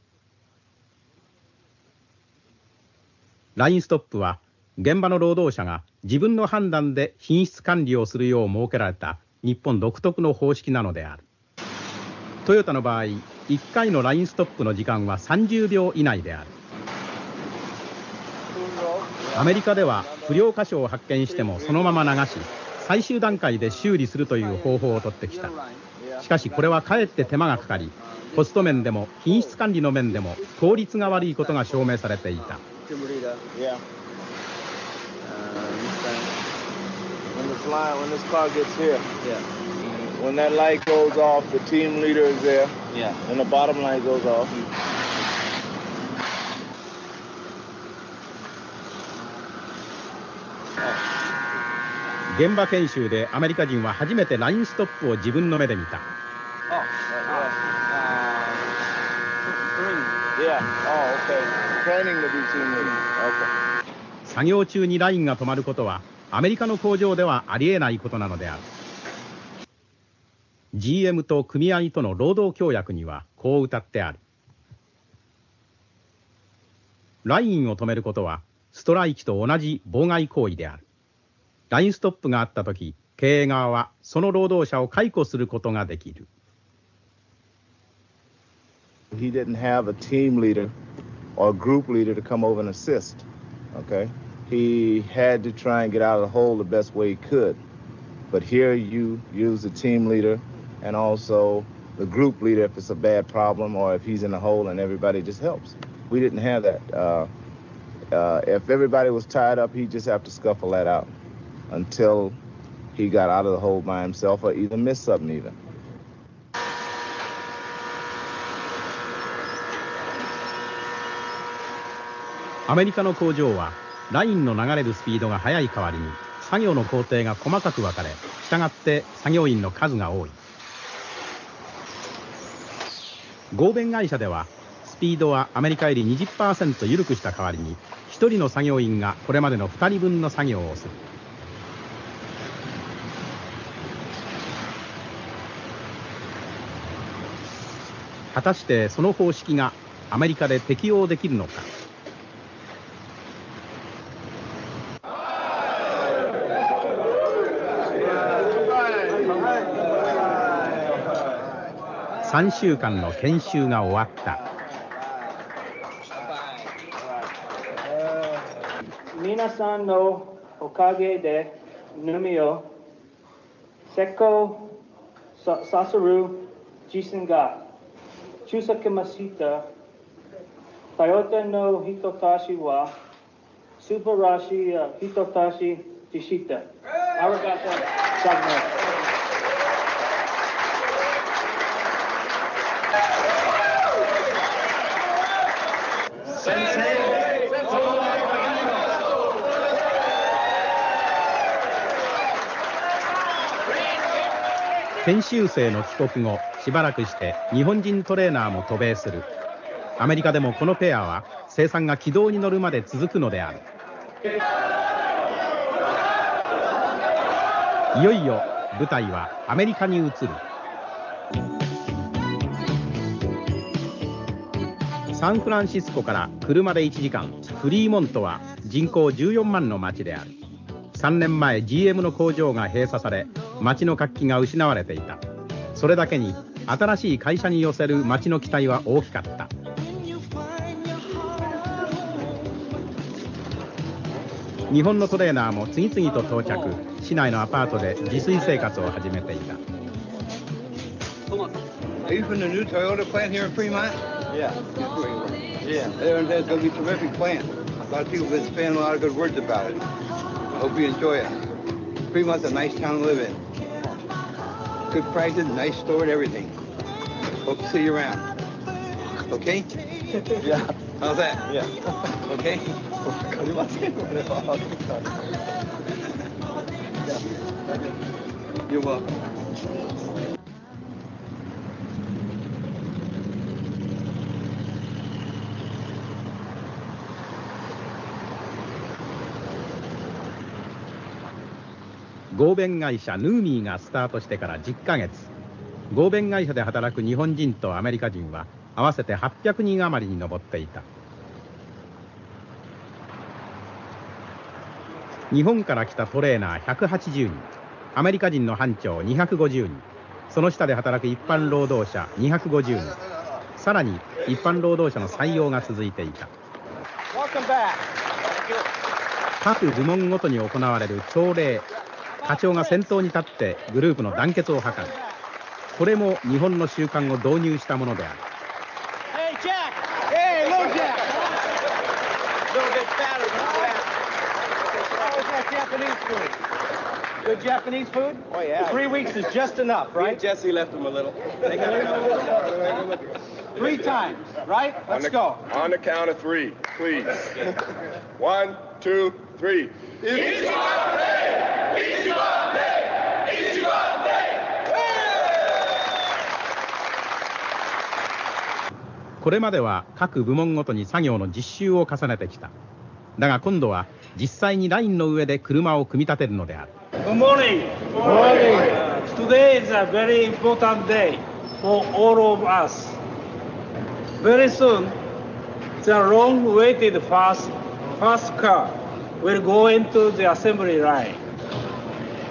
ラインストップは、現場の労働者が自分の判断で品質管理をするよう設けられた日本独特の方式なのである。トヨタの場合、1回のラインストップの時間は30秒以内である。アメリカでは不良箇所を発見してもそのまま流し、最終段階で修理するという方法を取ってきた。しかしこれはかえって手間がかかり、コスト面でも品質管理の面でも効率が悪いことが証明されていた。現場研修でアメリカ人は初めてラインストップを自分の目で見た。作業中にラインが止まることはアメリカの工場ではありえないことなのである。GM と組合との労働協約にはこう謳ってある。ラインを止めることはストライキと同じ妨害行為である。ラインストップがあったとき、経営側はその労働者を解雇することができる。アメリカの工場はラインの流れるスピードが速い代わりに作業の工程が細かく分かれ、従って作業員の数が多い。合弁会社ではスピードはアメリカより 20% 緩くした代わりに、1人の作業員がこれまでの2人分の作業をする。果たしてその方式がアメリカで適用できるのか。3週間の研修が終わった。皆さんのおかげでNUMMIを成功させる自信がつきました。トヨタの人たちは素晴らしい人たちでした。ありがとうございます。研修生の帰国後、しばらくして日本人トレーナーも渡米する。アメリカでもこのペアは生産が軌道に乗るまで続くのである。いよいよ舞台はアメリカに移る。サンフランシスコから車で1時間、フリーモントは人口14万の町である。3年前 GM の工場が閉鎖され、町の活気が失われていた。それだけに新しい会社に寄せる町の期待は大きかった。日本のトレーナーも次々と到着。市内のアパートで自炊生活を始めていた。Fremont's a nice town to live in. Good prices, nice store and everything. Hope to see you around. Okay? Yeah. How's that? Yeah. Okay? わかりません。You're welcome. 合弁会社NUMMIがスタートしてから10ヶ月、合弁会社で働く日本人とアメリカ人は合わせて800人余りに上っていた。日本から来たトレーナー180人、アメリカ人の班長250人、その下で働く一般労働者250人、さらに一般労働者の採用が続いていた。各部門ごとに行われる朝礼、課長が先頭に立ってグループの団結を図る。これも日本の習慣を導入したものである。これまでは各部門ごとに作業の実習を重ねてきた。だが今度は実際にラインの上で車を組み立てるのである。Good morning. Good morning. Today is a very important day for all of us. Very soon, the long-awaited first car will go into the assembly line.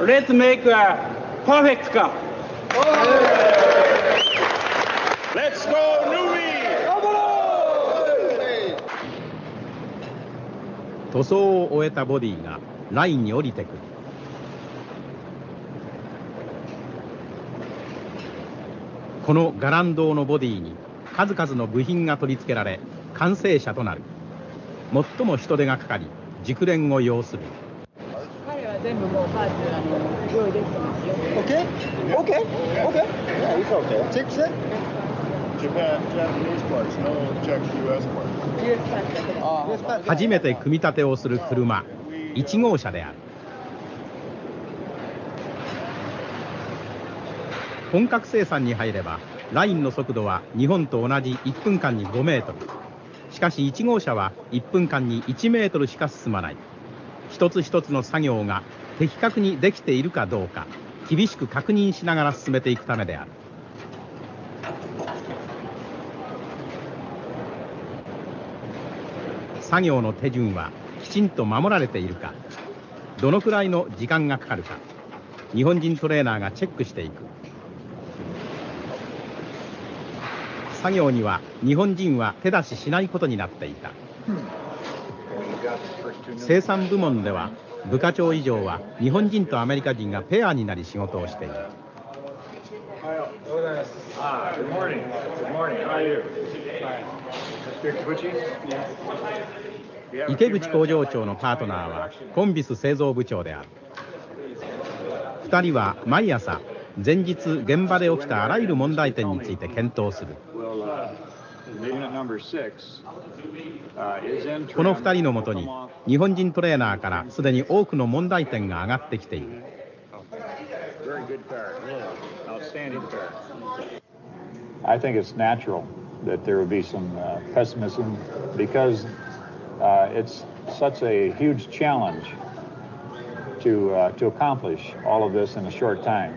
Let's make a perfect car. Let's go, NUMMI! 塗装を終えたボディがラインに降りてくる。この伽藍銅のボディに数々の部品が取り付けられ、完成車となる。最も人手がかかり、熟練を要する。彼は全部もうパーツ用意できてますよ。OK? OK? OK? Yeah, it's okay. Check, check. Japan, Japanese parts, no check US parts. 初めて組み立てをする車、1号車である。本格生産に入ればラインの速度は日本と同じ1分間に5メートル。しかし1号車は1分間に1メートルしか進まない。一つ一つの作業が的確にできているかどうか、厳しく確認しながら進めていくためである。作業の手順はきちんと守られているか、どのくらいの時間がかかるか、日本人トレーナーがチェックしていく。作業には日本人は手出ししないことになっていた。生産部門では部課長以上は日本人とアメリカ人がペアになり仕事をしている。池口工場長のパートナーはコンビス製造部長である。2人は毎朝前日現場で起きたあらゆる問題点について検討する。この2人のもとに日本人トレーナーからすでに多くの問題点が上がってきている。To accomplish all of this in a short time.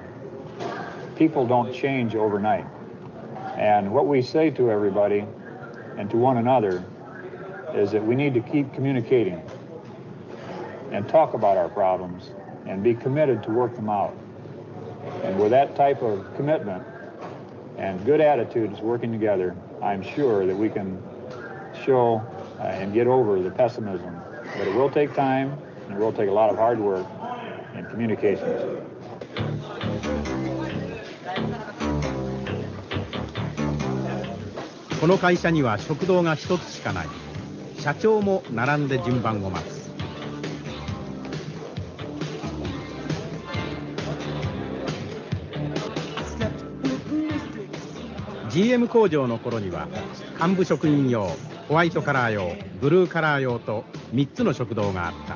People don't change overnight. And what we say to everybody and to one another is that we need to keep communicating and talk about our problems and be committed to work them out. And with that type of commitment and good attitudes working together, I'm sure that we can show and get over the pessimism. But it will take time.この会社には食堂が一つしかない。社長も並んで順番を待つ。GM 工場の頃には幹部職員用、ホワイトカラー用、ブルーカラー用と3つの食堂があった。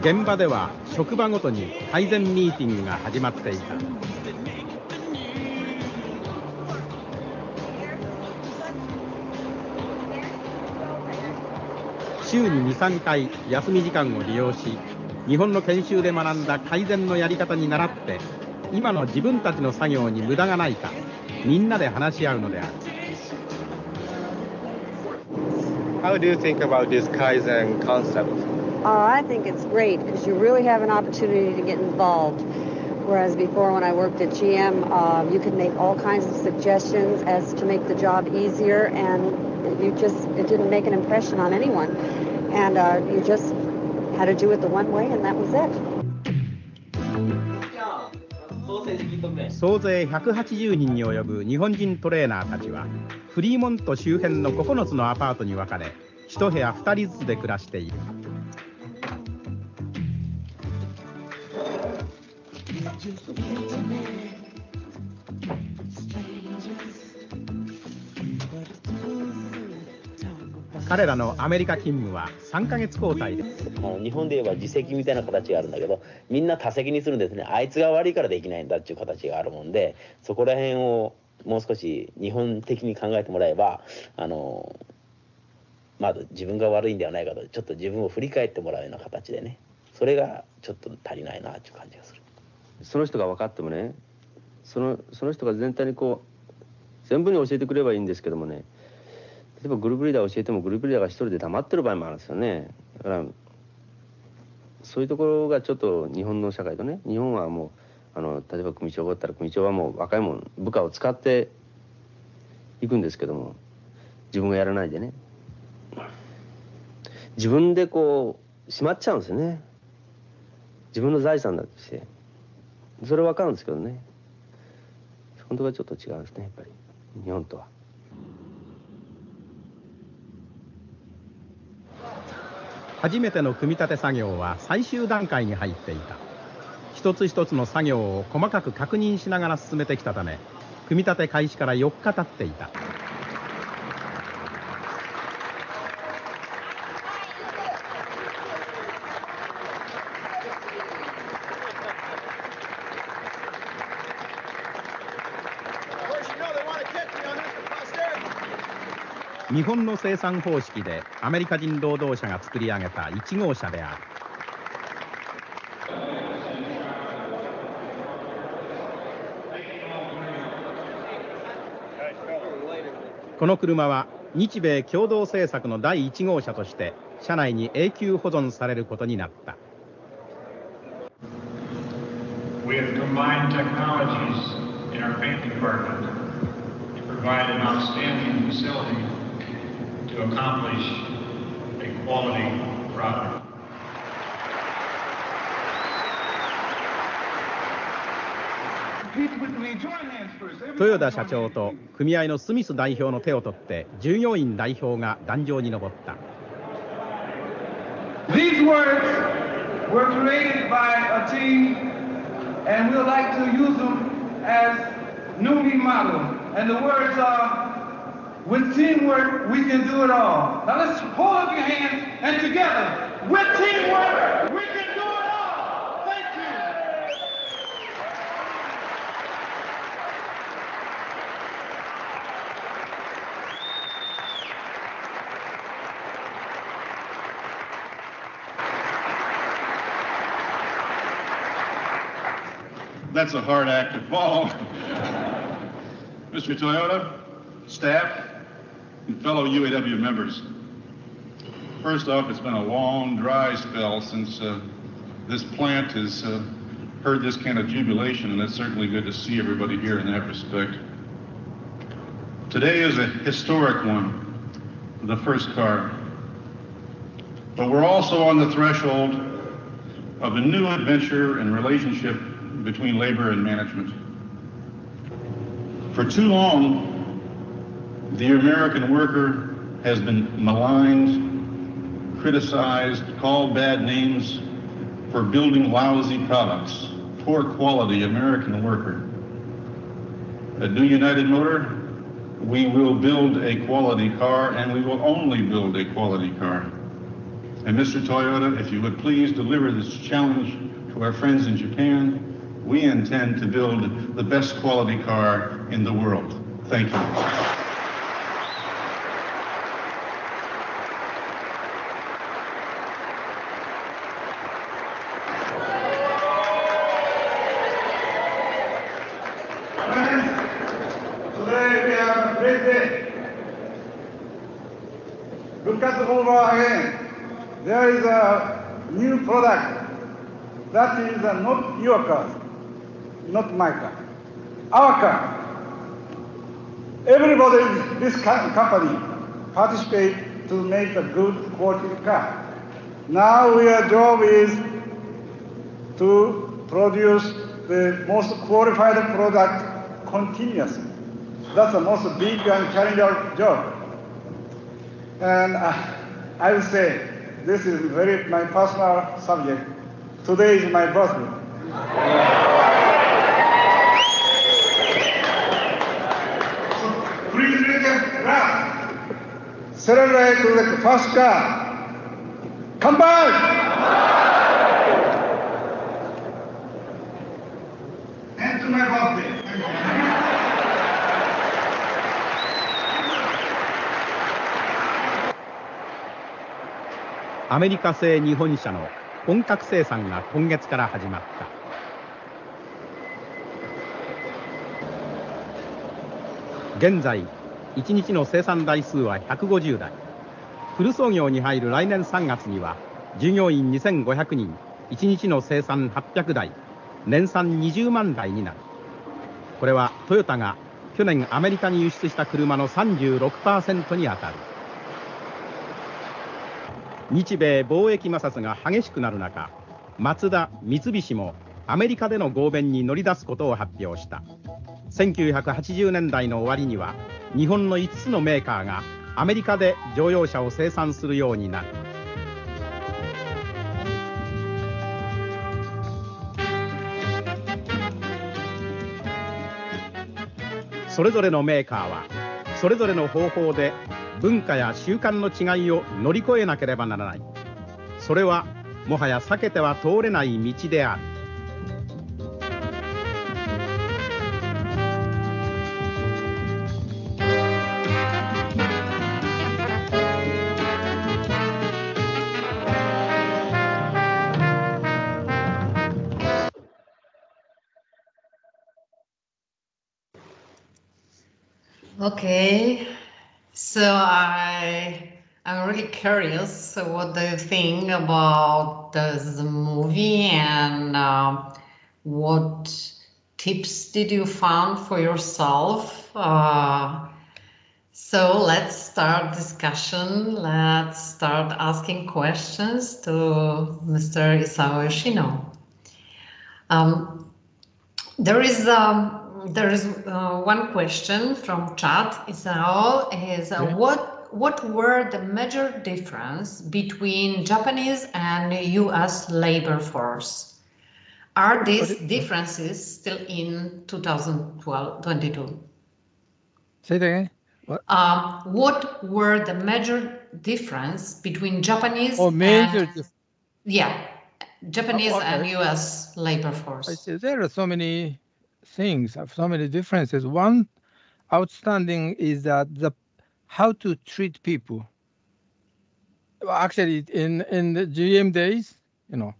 現場では職場ごとにKaizenミーティングが始まっていた。週に 2,3 回休み時間を利用し、日本の研修で学んだKaizenのやり方に倣って、今の自分たちの作業に無駄がないか、みんなで話し合うのである。How do you think about this Kaizen concept?I think it's great because you really have an opportunity to get involved. Whereas before, when I worked at GM, you could make all kinds of suggestions as to make the job easier, and it didn't make an impression on anyone, and you just had to do it the one way, and that was it. 総勢180人に及ぶ日本人トレーナーたちはフリーモント周辺の9つのアパートに分かれ、1部屋2人ずつで暮らしている。彼らのアメリカ勤務は3ヶ月交代です。日本で言えば自責みたいな形があるんだけど、みんな他責にするんですね。あいつが悪いからできないんだっていう形があるもんで、そこら辺をもう少し日本的に考えてもらえば、まず自分が悪いんではないかと、ちょっと自分を振り返ってもらうような形でね、それがちょっと足りないなっていう感じがする。その人が分かってもね、その人が全体にこう全部に教えてくればいいんですけどもね、例えばグループリーダー教えてもグループリーダーが一人で黙ってる場合もあるんですよね。だからそういうところがちょっと日本の社会とね、日本はもう例えば組長がおったら組長はもう若いもん部下を使っていくんですけども、自分がやらないでね、自分でこうしまっちゃうんですよね。自分の財産だとして。それは分かるんですけどね、本当はちょっと違うんですね、やっぱり日本とは。初めての組み立て作業は最終段階に入っていた。一つ一つの作業を細かく確認しながら進めてきたため、組み立て開始から4日経っていた。日本の生産方式でアメリカ人労働者が作り上げた1号車である。この車は日米共同政策の第1号車として車内に永久保存されることになった。We have combined technologies in our paint department to provide an outstanding facility to accomplish a quality product. 豊田社長と組合のスミス代表の手を取って従業員代表が壇上に上った。These words were created by a team.And we would like to use them as NUMMI model. And the words are, with teamwork, we can do it all. Now let's hold up your hands and together, with teamwork, we can do it all. Thank you. That's a hard act to follow. Mr. Toyota, staff, and fellow UAW members. First off, it's been a long, dry spell since this plant has heard this kind of jubilation, and it's certainly good to see everybody here in that respect. Today is a historic one, the first car. But we're also on the threshold of a new adventure and relationship between labor and management. For too long, the American worker has been maligned, criticized, called bad names for building lousy products, poor quality American worker. At New United Motor, we will build a quality car, and we will only build a quality car. And Mr. Toyota, if you would please deliver this challenge to our friends in Japan, we intend to build the best quality car in the world. Thank you. Today we have a great day. Look at the Volvo again. There is a new product that is not your car. Not my car, our car. Everybody in this company participates to make a good quality car. Now our job is to produce the most qualified product continuously. That's the most big and challenging job. And I would say this is my personal subject. Today is my birthday. Celebrate to the first car. Come back! And to my birthday.アメリカ製日本車の本格生産が今月から始まった。現在、1日の生産台数は150台。フル操業に入る来年3月には従業員 2,500 人、1日の生産800台、年産20万台になる。これはトヨタが去年アメリカに輸出した車の 36% に当たる。日米貿易摩擦が激しくなる中、マツダ、三菱もアメリカでの合弁に乗り出すことを発表した。1980年代の終わりには、日本の5つのメーカーがアメリカで乗用車を生産するようになる。それぞれのメーカーはそれぞれの方法で文化や習慣の違いを乗り越えなければならない。それはもはや避けては通れない道である。Okay, so I'm really curious what do you think about the movie, and what tips did you find for yourself? So let's start discussion. Let's start asking questions to Mr. Isao Yoshino. There is one question from chat. Isao is what were the major difference between Japanese and U.S. labor force? Are these differences still in 2022? Say that again. What were the major difference between Japanese and U.S. labor force? I see. There are so many things, so many differences. One outstanding is that how to treat people. Actually, in the GM days, you know,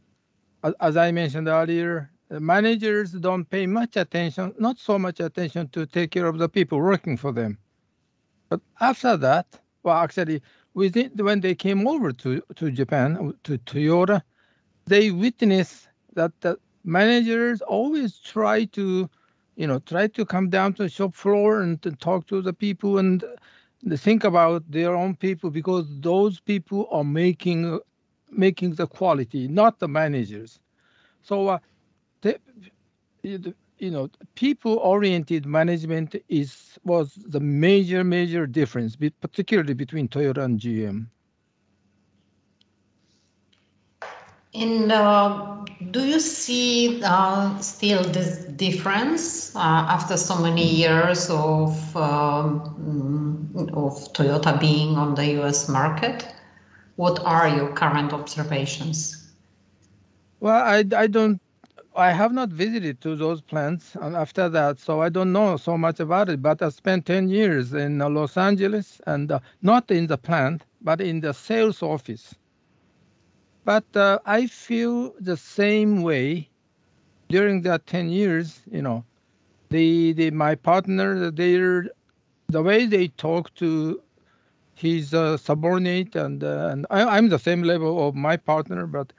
as I mentioned earlier, the managers don't pay much attention, not so much attention to take care of the people working for them. But after that, well, actually, when they came over to Japan, to Toyota, they witnessed that the managers always try to come down to the shop floor and to talk to the people and think about their own people, because those people are making the quality, not the managers. So, people-oriented management was the major difference, particularly between Toyota and GM. And do you see still this difference after so many years of Toyota being on the U.S. market? What are your current observations? Well, I have not visited to those plants after that, so I don't know so much about it, but I spent 10 years in Los Angeles, and not in the plant, but in the sales office. But I feel the same way during that 10 years, you know, my partner, the way they talk to his subordinate, and I'm the same level of my partner, but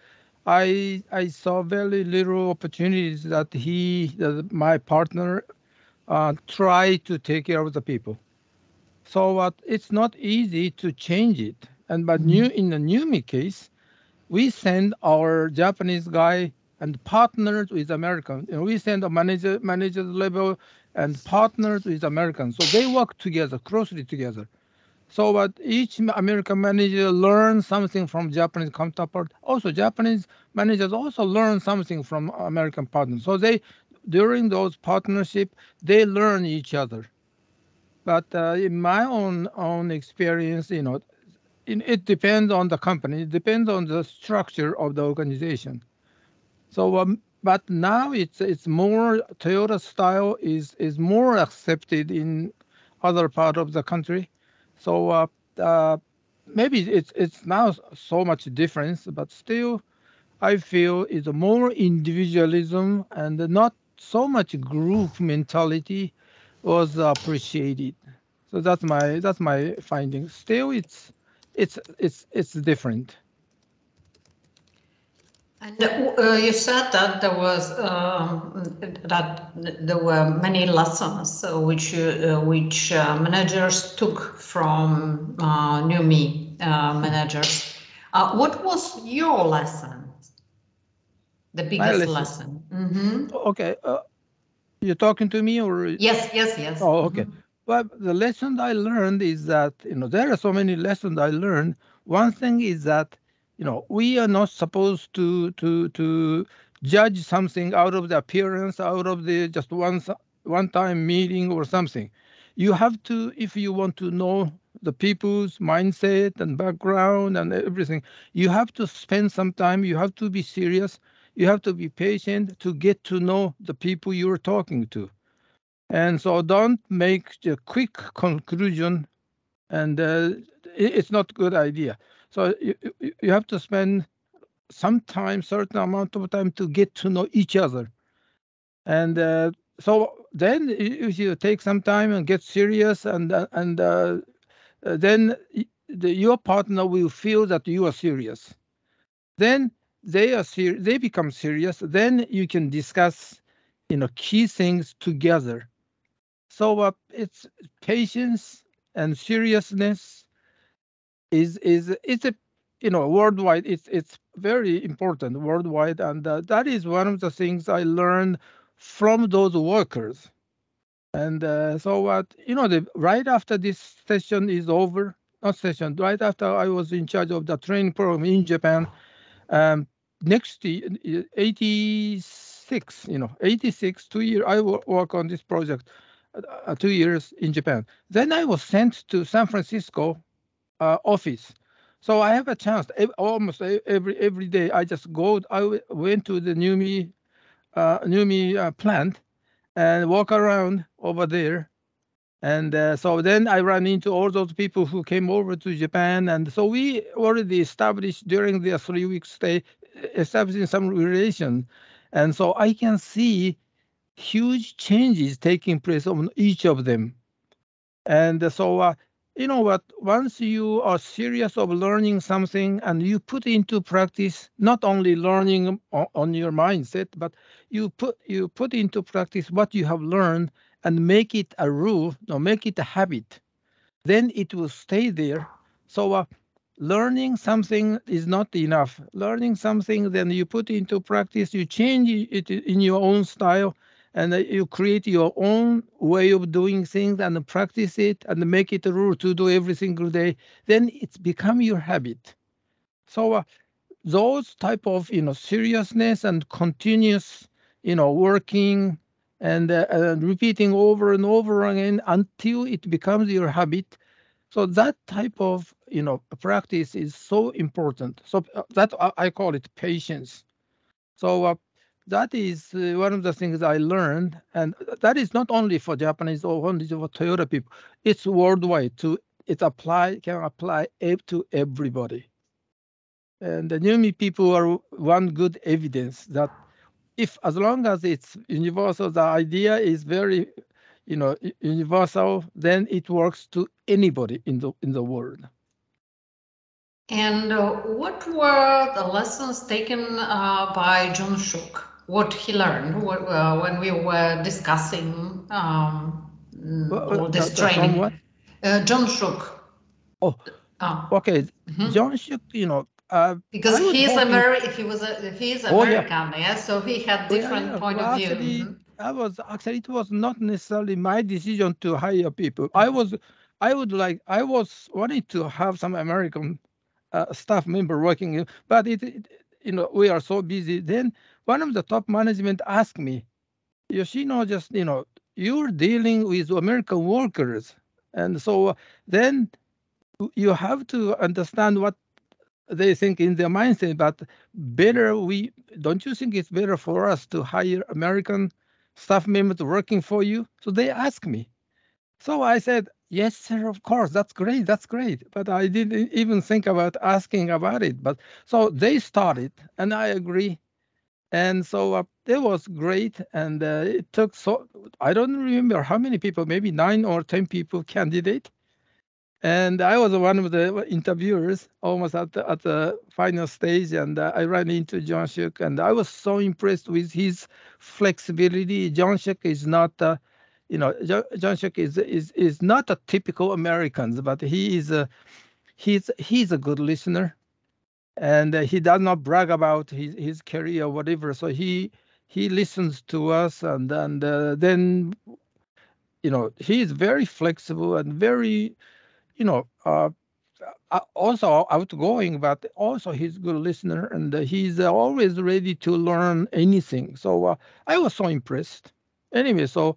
I saw very little opportunities that my partner tried to take care of the people. So it's not easy to change it. In the NUMMI case, we send our Japanese guy and partners with Americans. You know, we send a manager level and partners with Americans. So they work together, closely together. So each American manager learns something from Japanese counterpart. Also, Japanese managers also learn something from American partners. So during those partnership, they learn each other. But in my own experience, you know, it depends on the company. It depends on the structure of the organization. So, but now it's more Toyota style is more accepted in other part of the country. So maybe it's now so much difference, but still I feel it's more individualism and not so much group mentality was appreciated. So that's my finding. Still it's different. And you said that there were many lessons which managers took from NUMMI managers. What was your lesson? The biggest lesson. Mm-hmm. Okay, you're talking to me, or yes. Oh, okay. Mm-hmm. Well, the lesson I learned is that, you know, there are so many lessons I learned. One thing is that, you know, we are not supposed to judge something out of the appearance, out of the just one-time meeting or something. You have to, if you want to know the people's mindset and background and everything, you have to spend some time, you have to be serious, you have to be patient to get to know the people you're talking to. And so don't make the quick conclusion, and it's not a good idea. So you have to spend some time, certain amount of time, to get to know each other. And So then if you take some time and get serious, and then your partner will feel that you are serious. Then they become serious. Then you can discuss, you know, key things together. So it's patience and seriousness is you know, worldwide. It's very important worldwide, and that is one of the things I learned from those workers. And so what, you know, right after this session is over, not session, right after I was in charge of the training program in Japan, next year, 86, you know, 86, 2 years, I work on this project, 2 years in Japan. Then I was sent to San Francisco office. So I have a chance, almost every day, I just go, I went to the NUMMI plant and walk around over there. And so then I ran into all those people who came over to Japan. And so we already established during their 3 week stay, establishing some relation. And so I can see huge changes taking place on each of them. And so, you know what, once you are serious of learning something and you put into practice, not only learning on your mindset, but you put into practice what you have learned and make it a rule, or make it a habit, then it will stay there. So learning something is not enough. Learning something, then you put into practice, you change it in your own style, and you create your own way of doing things and practice it and make it a rule to do every single day. Then it's become your habit. So those type of, you know, seriousness and continuous, you know, working and repeating over and over again until it becomes your habit. So that type of, you know, practice is so important. So that I call it patience. So that is one of the things I learned, and that is not only for Japanese or only for Toyota people. It's worldwide. It can apply to everybody. And the NUMMI people are one good evidence that if, as long as it's universal, the idea is very, you know, universal, then it works to anybody in the world. And what were the lessons taken by John Shook? What he learned when we were discussing all this training. John Shook. Okay. Mm-hmm. John Shook, you know, because he was American, yeah. So he had different point of view. It was not necessarily my decision to hire people. I was wanting to have some American staff member working, but you know, we are so busy. Then one of the top management asked me, Yoshino, just, you know, you're dealing with American workers, and so then you have to understand what they think in their mindset. But don't you think it's better for us to hire American staff members working for you? So they asked me. So I said, yes, sir, of course, that's great. But I didn't even think about asking about it. But so they started, and I agree. And so it was great. And it took, so I don't remember how many people, maybe 9 or 10 people candidate. And I was one of the interviewers almost at the final stage. And I ran into John Shook, and I was so impressed with his flexibility. John Shook is not, you know, John Shook is not a typical American, but he's a good listener, and he does not brag about his career or whatever. So he listens to us, and then, you know, he is very flexible and very, you know, also outgoing, but also he's a good listener, and he's always ready to learn anything. So I was so impressed. Anyway, so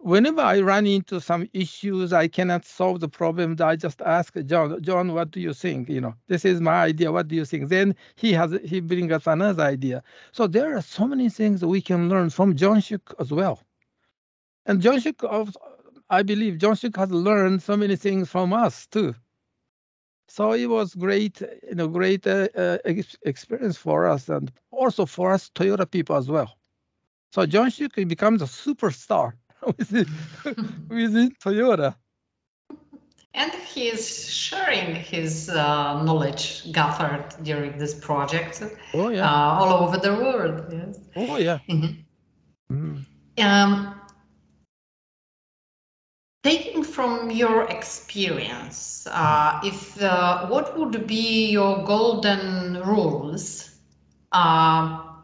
whenever I run into some issues, I cannot solve the problem, I just ask John, what do you think? You know, this is my idea. What do you think? Then he brings us another idea. So there are so many things we can learn from John Shook as well. And John Shook also, I believe John Shook has learned so many things from us too. So it was great, you know, great experience for us, and also for us Toyota people as well. So John Shook becomes a superstar within Toyota. And he is sharing his knowledge gathered during this project all over the world. Yes. Oh, yeah. Mm-hmm. Taking from your experience, what would be your golden rules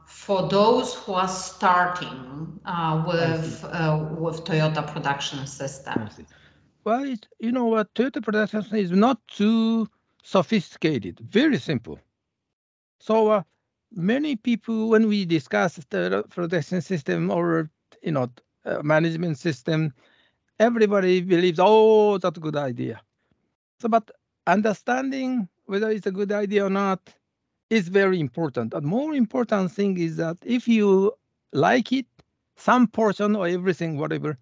for those who are starting with Toyota production system? Well, you know what, Toyota production system is not too sophisticated, very simple. So many people, when we discuss the production system or management system, everybody believes, oh, that's a good idea. So, but understanding whether it's a good idea or not is very important. A more important thing is that if you like it, some portion or everything, whatever,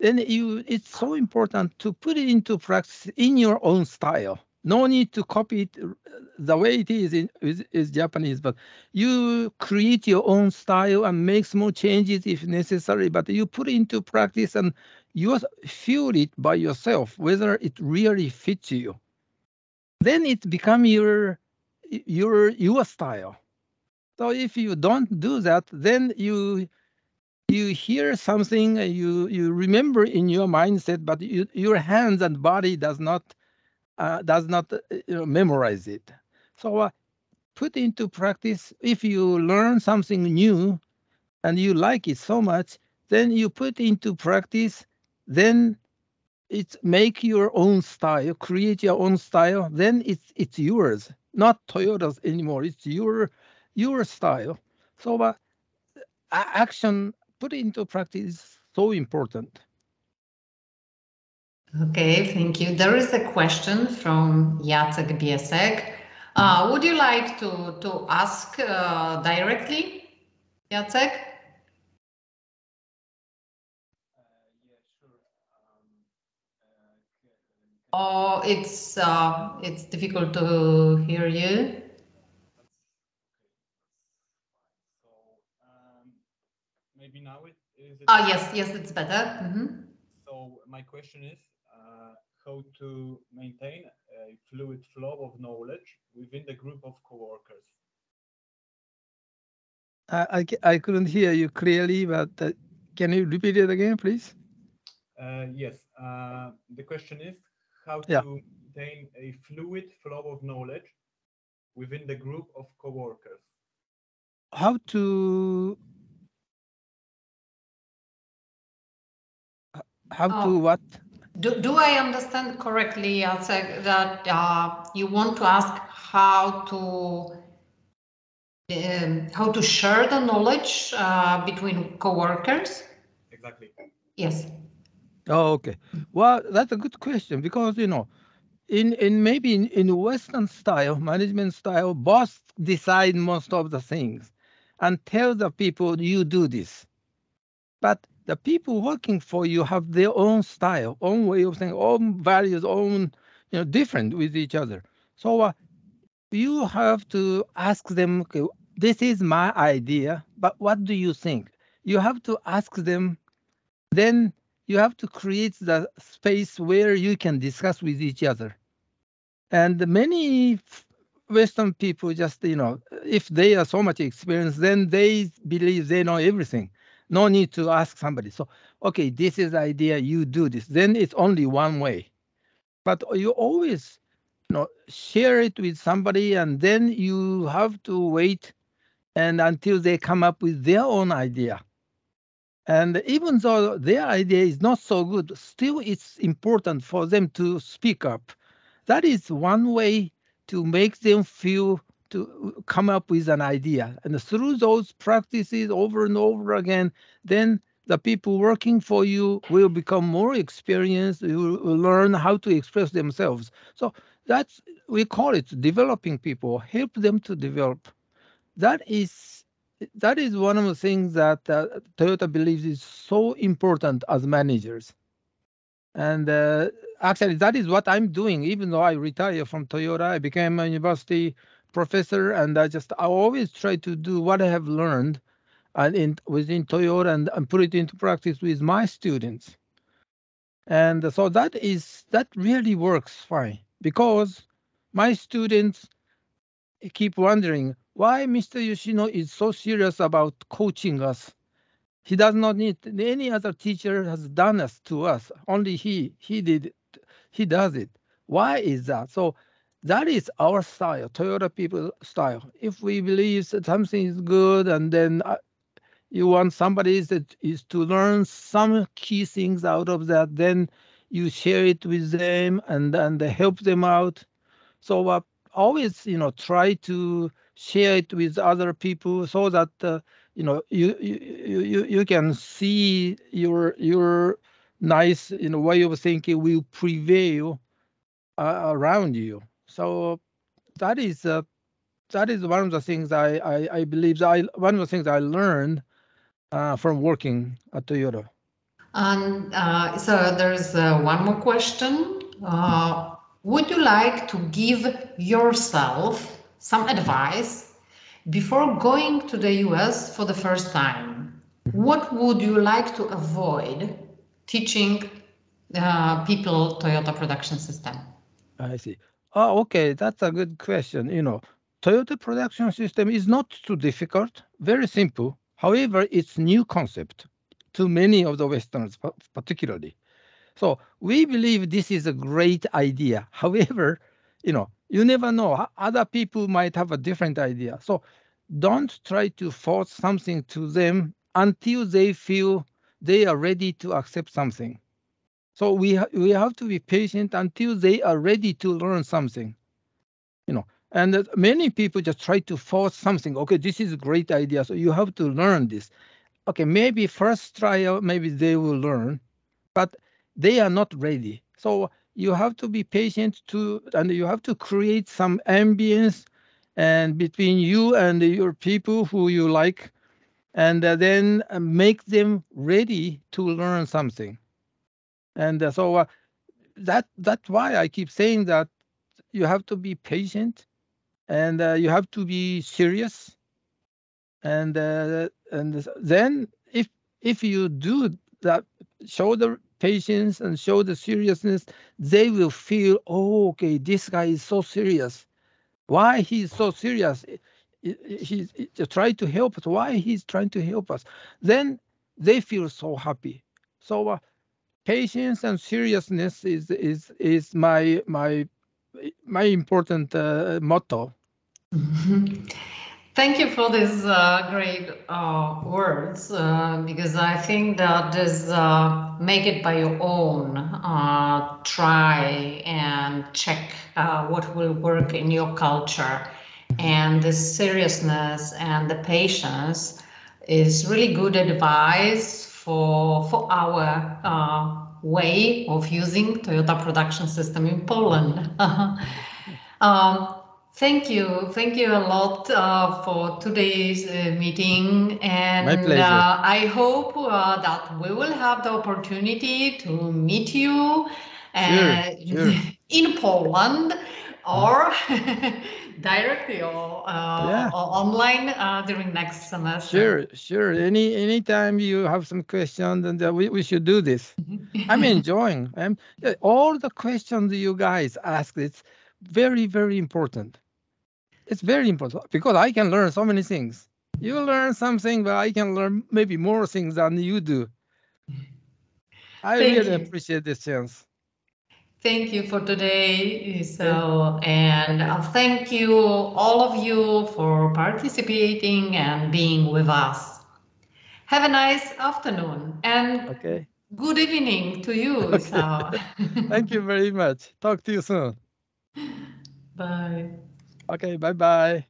then it's so important to put it into practice in your own style. No need to copy it the way it is in Japanese, but you create your own style and make small changes if necessary, but you put it into practice and you feel it by yourself, whether it really fits you. Then it becomes your style. So if you don't do that, then you hear something, you remember in your mindset, but your hands and body does not memorize it. So put into practice. If you learn something new and you like it so much, then you put into practice. Then it's make your own style, create your own style. Then it's yours, not Toyota's anymore. It's your style. So action, put into practice is so important. Okay, thank you. There is a question from Jacek Biesek. Would you like to ask directly, Jacek? Yeah, sure. Oh, it's difficult to hear you. So maybe now is it? Oh, yes, it's better. Mm-hmm. So my question is, how to maintain a fluid flow of knowledge within the group of co-workers? I couldn't hear you clearly, but can you repeat it again, please? Yes. The question is how to maintain a fluid flow of knowledge within the group of co-workers. How to... what? Do I understand correctly, Jacek, that you want to ask how to share the knowledge between co-workers? Exactly. Yes. Oh, okay. Well, that's a good question because in Western style, management style, boss decide most of the things and tell the people you do this, but the people working for you have their own style, own way of saying, own values, own, different with each other. So you have to ask them, okay, this is my idea, but what do you think? You have to ask them, then you have to create the space where you can discuss with each other. And many Western people just, if they are so much experienced, then they believe they know everything. No need to ask somebody. So, okay, this is the idea, you do this. Then it's only one way. But you always share it with somebody, and then you have to wait and until they come up with their own idea. And even though their idea is not so good, still it's important for them to speak up. That is one way to make them feel to come up with an idea. And through those practices over and over again, then the people working for you will become more experienced, you will learn how to express themselves. So that's, we call it developing people, help them to develop. That is one of the things that Toyota believes is so important as managers. And actually, that is what I'm doing. Even though I retired from Toyota, I became a university professor, and I always try to do what I have learned and within Toyota and put it into practice with my students. And so that really works fine, because my students keep wondering why Mr. Yoshino is so serious about coaching us. He does not need any other teacher has done us to us. Only he does it. Why is that? So that is our style, Toyota people style. If we believe that something is good, and then you want somebody that is to learn some key things out of that, then you share it with them and help them out. So always, try to share it with other people so that you can see your nice way of thinking will prevail around you. So that is one of the things I believe one of the things I learned from working at Toyota. And so there's one more question. Would you like to give yourself some advice before going to the US for the first time? What would you like to avoid teaching people Toyota production system? I see. Oh, okay, that's a good question. Toyota production system is not too difficult, very simple. However, it's new concept to many of the Westerners, particularly. So we believe this is a great idea. However, you never know. Other people might have a different idea. So don't try to force something to them until they feel they are ready to accept something. So we have to be patient until they are ready to learn something. And many people just try to force something. Okay, this is a great idea, so you have to learn this. Okay, maybe first trial, maybe they will learn, but they are not ready. So you have to be patient and you have to create some ambience and between you and your people who you like, and then make them ready to learn something. And so that's why I keep saying that you have to be patient, and you have to be serious. And then if you do that, show the patience and show the seriousness, they will feel, oh, okay, this guy is so serious. Why he's so serious? He's trying to help us. Why he's trying to help us? Then they feel so happy. So patience and seriousness is my important motto. Thank you for these great words, because I think that this make it by your own, try and check what will work in your culture. And the seriousness and the patience is really good advice for our way of using Toyota production system in Poland. Thank you a lot for today's meeting, and my pleasure. I hope that we will have the opportunity to meet you sure. in Poland, or directly, or or online during next semester. Sure. Any time you have some questions, and we should do this. I'm enjoying. All the questions you guys ask. It's very, very important. It's very important because I can learn so many things. You learn something, but I can learn maybe more things than you do. I really appreciate this chance. Thank you for today. So, and thank you, all of you, for participating and being with us. Have a nice afternoon and good evening to you. So. Thank you very much. Talk to you soon. Bye. Okay, bye-bye.